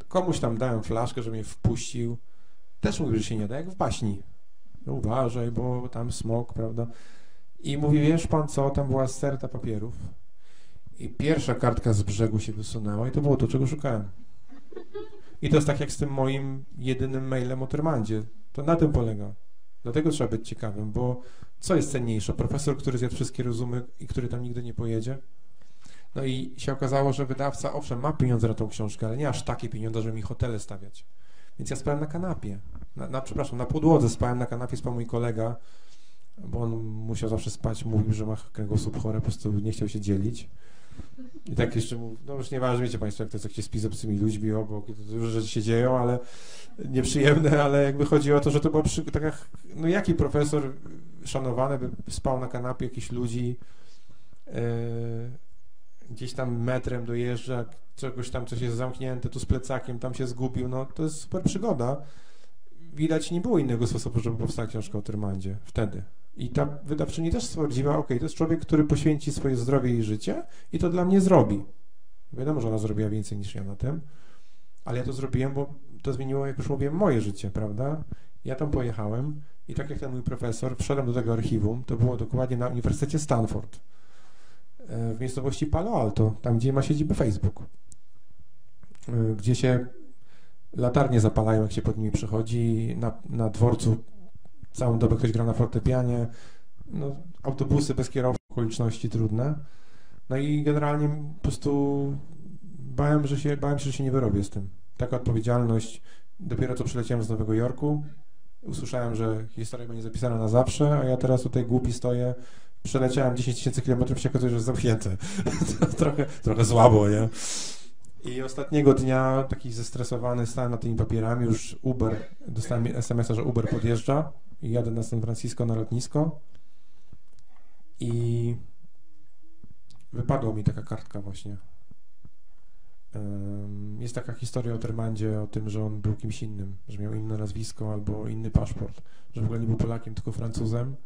komuś tam dałem flaszkę, żeby mnie wpuścił, też mówi, że się nie da, jak w baśni. Uważaj, bo tam smok, prawda. I mówi, wiesz pan co, tam była sterta papierów i pierwsza kartka z brzegu się wysunęła i to było to, czego szukałem. I to jest tak jak z tym moim jedynym mailem o Tyrmandzie. To na tym polega. Dlatego trzeba być ciekawym, bo co jest cenniejsze? Profesor, który zjadł wszystkie rozumy i który tam nigdy nie pojedzie? No i się okazało, że wydawca, owszem, ma pieniądze na tą książkę, ale nie aż takie pieniądze, żeby mi hotele stawiać. Więc ja spałem na kanapie. Na, na, przepraszam, na podłodze spałem, na kanapie spał mój kolega, bo on musiał zawsze spać, mówił, że ma kręgosłup chory, po prostu nie chciał się dzielić. I tak jeszcze mówił, no już nieważne, wiecie Państwo, jak to jest, jak się spi z obcymi ludźmi obok, dużo rzeczy się dzieją, ale nieprzyjemne, ale jakby chodzi o to, że to było przy, tak jak, no jaki profesor szanowany by spał na kanapie jakichś ludzi, yy, gdzieś tam metrem dojeżdża, czegoś tam, coś jest zamknięte, tu z plecakiem, tam się zgubił, no to jest super przygoda. Widać, nie było innego sposobu, żeby powstała książka o Tyrmandzie wtedy. I ta wydawczyni też stwierdziła, ok, to jest człowiek, który poświęci swoje zdrowie i życie i to dla mnie zrobi. Wiadomo, że ona zrobiła więcej niż ja na tym, ale ja to zrobiłem, bo to zmieniło, jak już mówiłem, moje życie, prawda? Ja tam pojechałem i tak jak ten mój profesor, wszedłem do tego archiwum, to było dokładnie na Uniwersytecie Stanford, w miejscowości Palo Alto, tam gdzie ma siedzibę Facebook, gdzie się latarnie zapalają, jak się pod nimi przychodzi, na, na dworcu całą dobę ktoś gra na fortepianie, no, autobusy bez kierowców, okoliczności trudne. No i generalnie po prostu bałem, że się, bałem się, że się nie wyrobię z tym. Taka odpowiedzialność. Dopiero co przyleciałem z Nowego Jorku, usłyszałem, że historia będzie zapisana na zawsze, a ja teraz tutaj głupi stoję, przeleciałem dziesięć tysięcy kilometrów, się okazuje, że jest zamknięte. trochę, trochę słabo, nie? I ostatniego dnia, taki zestresowany, stałem nad tymi papierami, już Uber, dostałem esemesa, że Uber podjeżdża i jadę na San Francisco na lotnisko i wypadła mi taka kartka właśnie. Jest taka historia o Tyrmandzie, o tym, że on był kimś innym, że miał inne nazwisko albo inny paszport, że w ogóle nie był Polakiem, tylko Francuzem.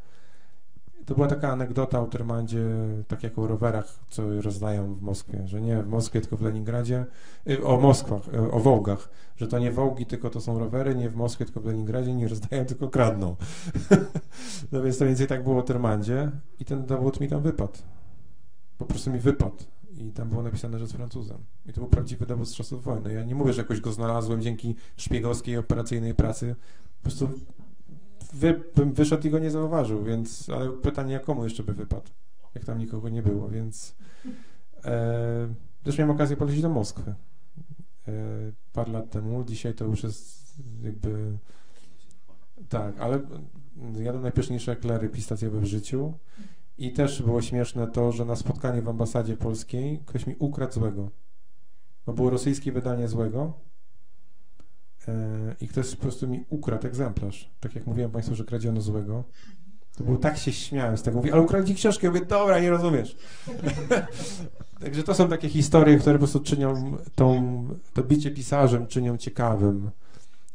To była taka anegdota o Tyrmandzie, tak jak o rowerach, co rozdają w Moskwie, że nie w Moskwie, tylko w Leningradzie, o Moskwach, o Wołgach, że to nie Wołgi, tylko to są rowery, nie w Moskwie, tylko w Leningradzie, nie rozdają, tylko kradną. No więc to więcej tak było o Tyrmandzie i ten dowód mi tam wypadł. Po prostu mi wypadł i tam było napisane, że jest Francuzem. I to był prawdziwy dowód z czasów wojny. Ja nie mówię, że jakoś go znalazłem dzięki szpiegowskiej, operacyjnej pracy, po prostu... Wy, bym wyszedł i go nie zauważył, więc, ale pytanie, jak komu jeszcze by wypadł, jak tam nikogo nie było, więc e, też miałem okazję polecieć do Moskwy e, parę lat temu, dzisiaj to już jest jakby, tak, ale jadą najpyszniejsze eklery pistacjowe w życiu i też było śmieszne to, że na spotkanie w ambasadzie polskiej ktoś mi ukradł Złego, bo było rosyjskie wydanie Złego, i ktoś po prostu mi ukradł egzemplarz. Tak jak mówiłem Państwu, że kradziono Złego. To było, tak się śmiałem z tego. Mówię, ale ukradli książkę. Ja mówię, dobra, nie rozumiesz. Także to są takie historie, które po prostu czynią tą, to bicie pisarzem, czynią ciekawym.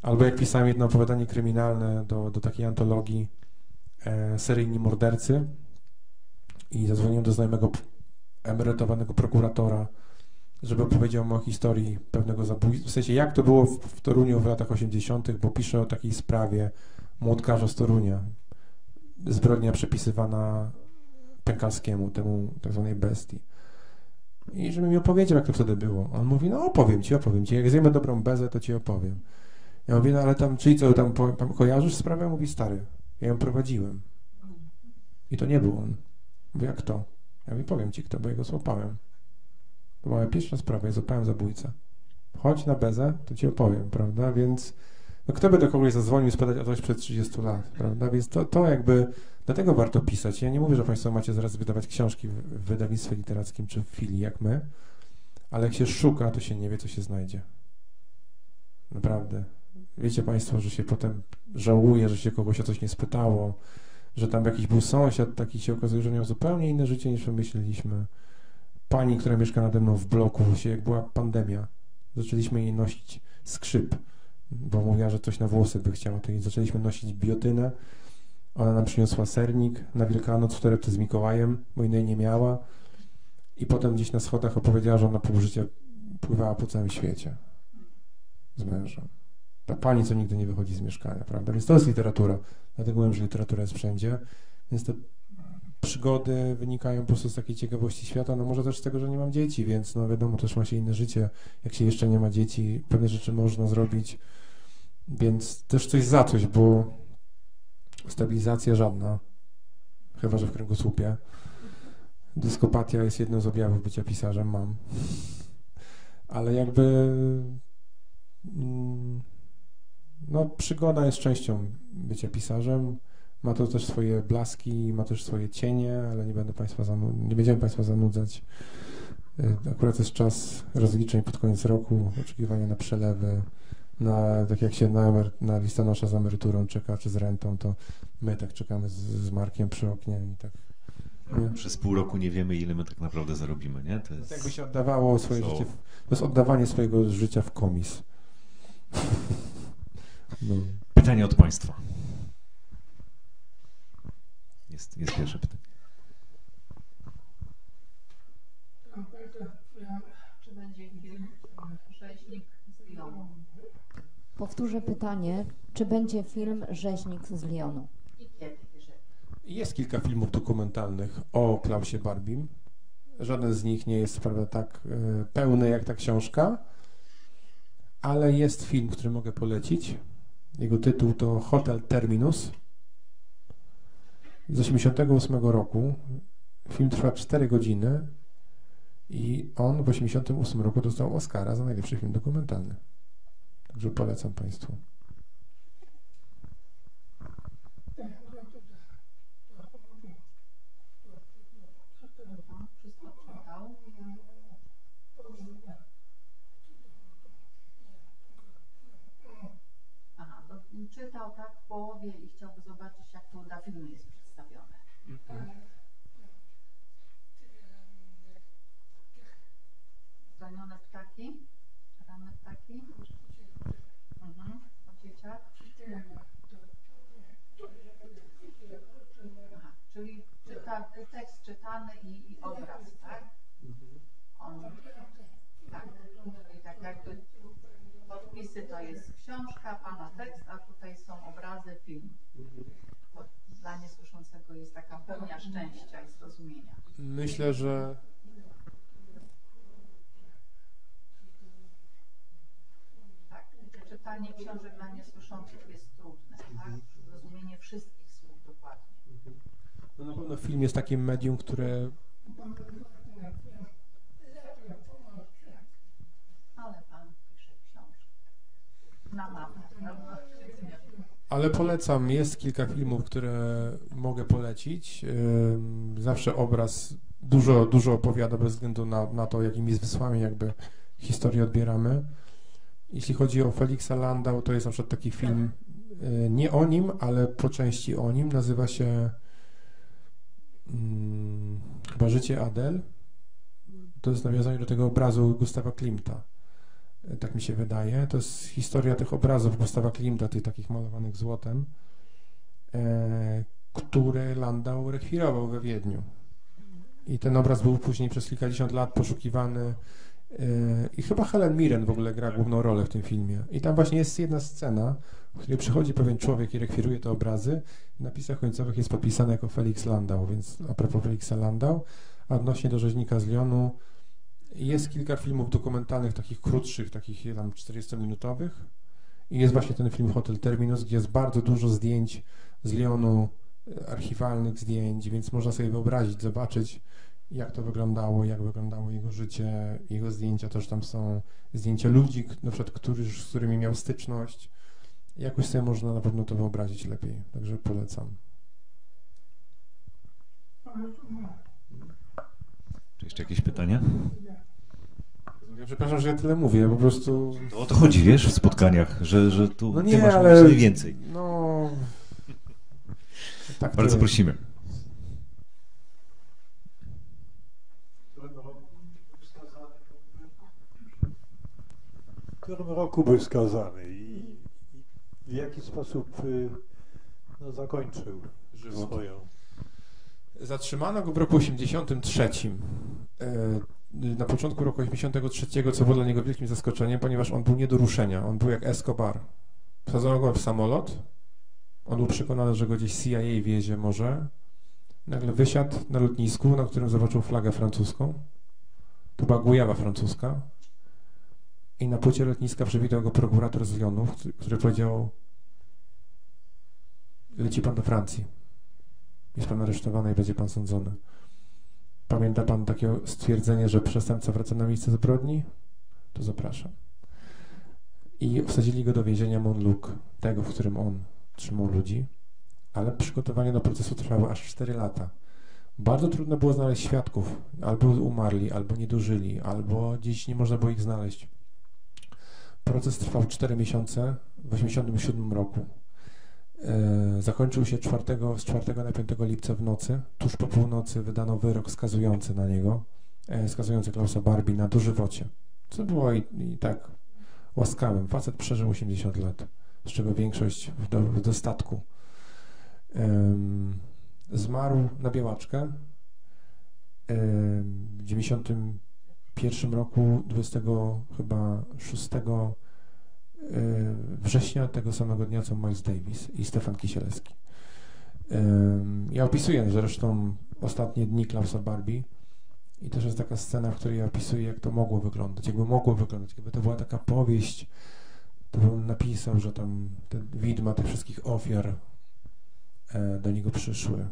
Albo jak pisałem jedno opowiadanie kryminalne do, do takiej antologii e, Seryjni mordercy i zadzwoniłem do znajomego emerytowanego prokuratora, żeby opowiedział mu o historii pewnego zabójstwa, w sensie jak to było w, w Toruniu w latach osiemdziesiątych, bo pisze o takiej sprawie młotkarza z Torunia. Zbrodnia przypisywana Pękalskiemu, temu tak zwanej bestii. I żeby mi opowiedział, jak to wtedy było. On mówi, no opowiem ci, opowiem ci, jak zjemy dobrą bezę, to ci opowiem. Ja mówię, no ale tam, czyli co, tam, po, tam kojarzysz sprawę? Mówi, stary, ja ją prowadziłem. I to nie był on. Mówi, jak to? Ja mówię, powiem ci kto, bo ja go złapałem. To była pierwsza sprawa, ja złapałem zabójcę. Chodź na bezę, to ci opowiem, prawda? Więc no kto by do kogoś zadzwonił spytać o coś przed trzydziestu lat, prawda? Więc to, to jakby, dlatego warto pisać. Ja nie mówię, że Państwo macie zaraz wydawać książki w wydawnictwie literackim czy w filii jak my, ale jak się szuka, to się nie wie, co się znajdzie. Naprawdę. Wiecie Państwo, że się potem żałuje, że się kogoś o coś nie spytało, że tam jakiś był sąsiad taki, się okazuje, że miał zupełnie inne życie niż my myśleliśmy. Pani, która mieszka nade mną w bloku, się, jak była pandemia, zaczęliśmy jej nosić skrzyp, bo mówiła, że coś na włosy by chciała, to jej zaczęliśmy nosić biotynę, ona nam przyniosła sernik na Wielkanoc w torebce z Mikołajem, bo innej nie miała i potem gdzieś na schodach opowiedziała, że ona pół życia pływała po całym świecie z mężem. Ta pani, co nigdy nie wychodzi z mieszkania, prawda? Więc to jest literatura, dlatego mówię, że literatura jest wszędzie, więc to przygody wynikają po prostu z takiej ciekawości świata, no może też z tego, że nie mam dzieci, więc no wiadomo, też ma się inne życie, jak się jeszcze nie ma dzieci, pewne rzeczy można zrobić, więc też coś za coś, bo stabilizacja żadna, chyba że w kręgosłupie. Dyskopatia jest jednym z objawów bycia pisarzem, mam. Ale jakby no przygoda jest częścią bycia pisarzem. Ma to też swoje blaski, ma też swoje cienie, ale nie będę Państwa zanudzać, nie będziemy Państwa zanudzać. Akurat jest czas rozliczeń pod koniec roku, oczekiwania na przelewy, na, tak jak się na, na listonosza z emeryturą czeka, czy z rentą, to my tak czekamy z, z Markiem przy oknie i tak. Nie? Przez pół roku nie wiemy, ile my tak naprawdę zarobimy, nie? To jest... Jakby się oddawało swoje so... życie, w... to jest oddawanie swojego życia w komis. No. Pytanie od Państwa. Jest, jest pierwsze pytanie. Czy będzie film Rzeźnik z Lyonu? Powtórzę pytanie, czy będzie film Rzeźnik z Lyonu? Jest kilka filmów dokumentalnych o Klausie Barbim. Żaden z nich nie jest, prawda, tak y, pełny jak ta książka, ale jest film, który mogę polecić. Jego tytuł to Hotel Terminus z osiemdziesiątego ósmego roku. Film trwa cztery godziny i on w osiemdziesiątym ósmym roku dostał Oscara za najlepszy film dokumentalny. Także polecam Państwu. Czytał tak w połowie i chciałby zobaczyć, jak to dla filmu jest przedstawione. Mm-hmm. Zranione ptaki? Ranne ptaki? Mhm. Dzieciak? Aha, czyli czyta, tekst czytany i, i obraz, tak? On, tak. I tak jakby podpisy to jest książka, pana tekst, a tutaj są obrazy, film. Bo dla niesłyszącego jest taka pełnia szczęścia i zrozumienia. Myślę, że... Tak, czytanie książek dla niesłyszących jest trudne, tak? Zrozumienie wszystkich słów dokładnie. No na pewno film jest takim medium, które... Ale polecam, jest kilka filmów, które mogę polecić. Zawsze obraz dużo, dużo opowiada bez względu na, na to, jakimi zmysłami jakby historię odbieramy. Jeśli chodzi o Felixa Landau, to jest na przykład taki film nie o nim, ale po części o nim. Nazywa się hmm, chyba Życie Adele. To jest nawiązanie do tego obrazu Gustawa Klimta. Tak mi się wydaje. To jest historia tych obrazów Gustawa Klimta, tych takich malowanych złotem, e, które Landau rekwirował we Wiedniu. I ten obraz był później przez kilkadziesiąt lat poszukiwany e, i chyba Helen Mirren w ogóle gra główną rolę w tym filmie. I tam właśnie jest jedna scena, w której przychodzi pewien człowiek i rekwiruje te obrazy. W napisach końcowych jest podpisane jako Felix Landau, więc a propos Felixa Landau, a odnośnie do Rzeźnika z Lyonu, jest kilka filmów dokumentalnych, takich krótszych, takich tam czterdziestominutowych i jest właśnie ten film Hotel Terminus, gdzie jest bardzo dużo zdjęć z Lyonu, archiwalnych zdjęć, więc można sobie wyobrazić, zobaczyć, jak to wyglądało, jak wyglądało jego życie, jego zdjęcia też tam są, zdjęcia ludzi, na przykład, którzy, z którymi miał styczność. Jakoś sobie można na pewno to wyobrazić lepiej, także polecam. Czy jeszcze jakieś pytania? Ja przepraszam, że ja tyle mówię, po prostu... No, o to chodzi, wiesz, w spotkaniach, że, że tu no nie, ty masz ale... mniej więcej. No... Tak, bardzo prosimy. W którym roku był skazany i w jaki sposób no, zakończył żywot. Swoją... Zatrzymano go w roku osiemdziesiątym trzecim. Na początku roku osiemdziesiątego trzeciego, co było dla niego wielkim zaskoczeniem, ponieważ on był nie do ruszenia, on był jak Escobar. Wsadzono go w samolot, on był przekonany, że go gdzieś C I A wiezie może, Nagle wysiadł na lotnisku, na którym zobaczył flagę francuską. To była Gujawa francuska. I na płycie lotniska przywitał go prokurator z Lyonu, który powiedział: leci pan do Francji. Jest pan aresztowany i będzie pan sądzony. Pamięta pan takie stwierdzenie, że przestępca wraca na miejsce zbrodni? To zapraszam. I wsadzili go do więzienia Montluc, tego, w którym on trzymał ludzi, ale przygotowanie do procesu trwało aż cztery lata. Bardzo trudno było znaleźć świadków, albo umarli, albo nie dożyli, albo dziś nie można było ich znaleźć. Proces trwał cztery miesiące w tysiąc dziewięćset osiemdziesiątym siódmym roku. Yy, zakończył się z czwartego na piątego lipca w nocy. Tuż po północy wydano wyrok skazujący na niego, yy, skazujący Klausa Barbie na dożywocie, co było i, i tak łaskawym. Facet przeżył osiemdziesiąt lat, z czego większość w, do, w dostatku. Yy, zmarł na białaczkę yy, w dziewięćdziesiątym pierwszym roku, dwudziestego chyba szóstego września, tego samego dnia co Miles Davis i Stefan Kisielewski. Ja opisuję zresztą ostatnie dni Klausa Barbie i też jest taka scena, w której ja opisuję, jak to mogło wyglądać, jakby mogło wyglądać, jakby to była taka powieść, to bym napisał, że tam te widma tych wszystkich ofiar do niego przyszły,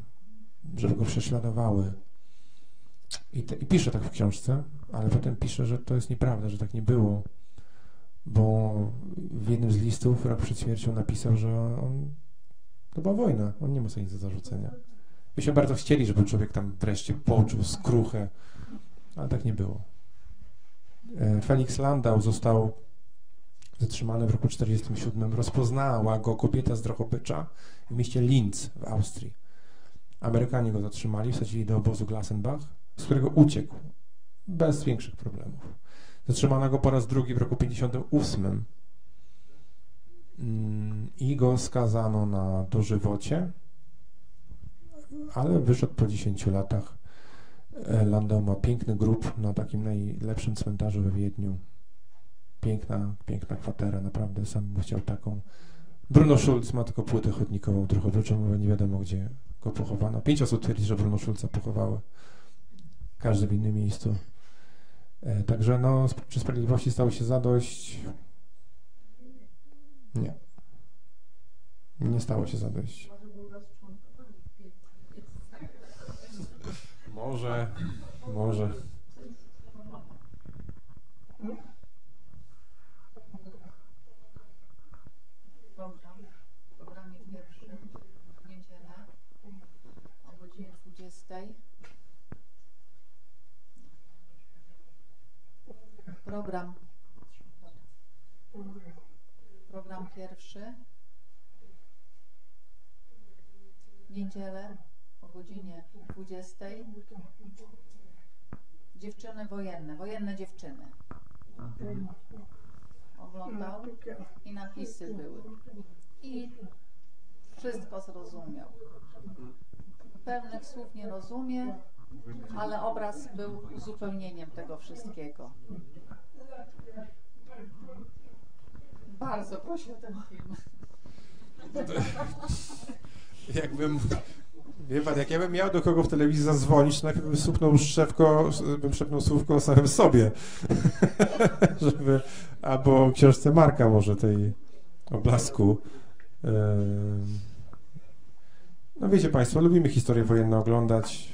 żeby go prześladowały. I, te, I piszę tak w książce, ale potem piszę, że to jest nieprawda, że tak nie było, bo w jednym z listów rok przed śmiercią napisał, że on, to była wojna, on nie ma sobie nic do zarzucenia. My się bardzo chcieli, żeby człowiek tam wreszcie poczuł skruchę, ale tak nie było. Felix Landau został zatrzymany w roku czterdziestym siódmym. Rozpoznała go kobieta z Drohobycza w mieście Linz w Austrii. Amerykanie go zatrzymali, wsadzili do obozu Glassenbach, z którego uciekł bez większych problemów. Zatrzymano go po raz drugi w roku pięćdziesiątym ósmym i go skazano na dożywocie, ale wyszedł po dziesięciu latach. Landau ma piękny grób na takim najlepszym cmentarzu we Wiedniu. Piękna, piękna kwatera, naprawdę sam bym chciał taką. Bruno Schulz ma tylko płytę chodnikową trochę wyczą, bo nie wiadomo gdzie go pochowano. Pięć osób twierdzi, że Bruno Schulza pochowały. Każdy w innym miejscu. E, także no, czy sprawiedliwości stało się zadość? Nie. Nie stało się zadość. Może, może. W programie pierwszym w niedzielę o godzinie dwudziestej. Program, program pierwszy w niedzielę o godzinie dwudziestej. Dziewczyny wojenne, wojenne dziewczyny. Oglądał i napisy były. I wszystko zrozumiał. Pewnych słów nie rozumie, ale obraz był uzupełnieniem tego wszystkiego. Bardzo proszę o ten film. Jakbym, wie pan, jak ja bym miał do kogo w telewizji zadzwonić, to najpierw bym szepnął szewko, bym szepnął słówko o samym sobie. Żeby, albo książce Marka może tej Oblasku. No wiecie państwo, lubimy historię wojenną oglądać.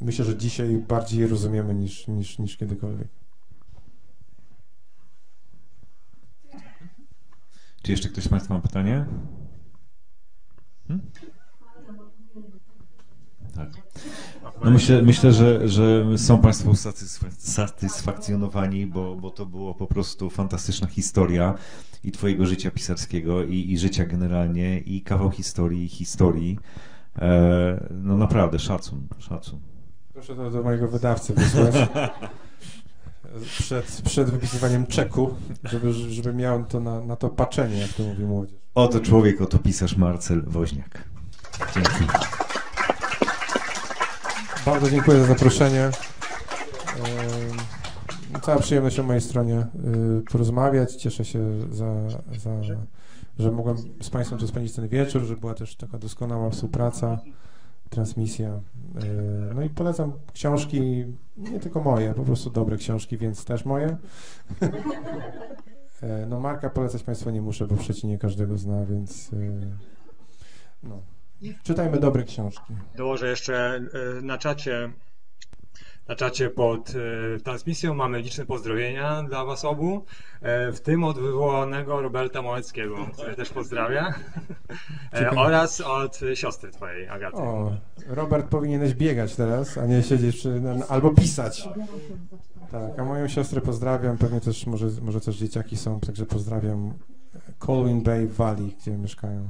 Myślę, że dzisiaj bardziej rozumiemy niż, niż, niż kiedykolwiek. Czy jeszcze ktoś z państwa ma pytanie? Hmm? Tak. No myślę, myślę że, że są państwo satysfakcjonowani, bo, bo to była po prostu fantastyczna historia i twojego życia pisarskiego, i, i życia generalnie, i kawał historii, historii. No naprawdę, szacun, szacun. Proszę to do mojego wydawcy wysłać przed, przed wypisywaniem czeku, żeby, żeby miał to na, na to patrzenie, jak to mówi młodzież. Oto człowiek, oto pisarz Marcel Woźniak. Dzięki. Bardzo dziękuję za zaproszenie. Cała przyjemność po mojej stronie porozmawiać. Cieszę się, za, za, że mogłem z państwem tu spędzić ten wieczór, że była też taka doskonała współpraca. transmisja. No i polecam książki, nie tylko moje, po prostu dobre książki, więc też moje. No Marka polecać Państwu nie muszę, bo w Szczecinie każdego zna, więc no. Czytajmy dobre książki. Dołożę jeszcze na czacie, na czacie pod transmisją mamy liczne pozdrowienia dla Was obu, w tym od wywołanego Roberta Małeckiego, który też pozdrawia, oraz od siostry Twojej, Agaty. O, Robert, powinieneś biegać teraz, a nie siedzieć albo pisać. Tak, a moją siostrę pozdrawiam, pewnie też może, może też dzieciaki są, także pozdrawiam Colwyn Bay Valley, gdzie mieszkają.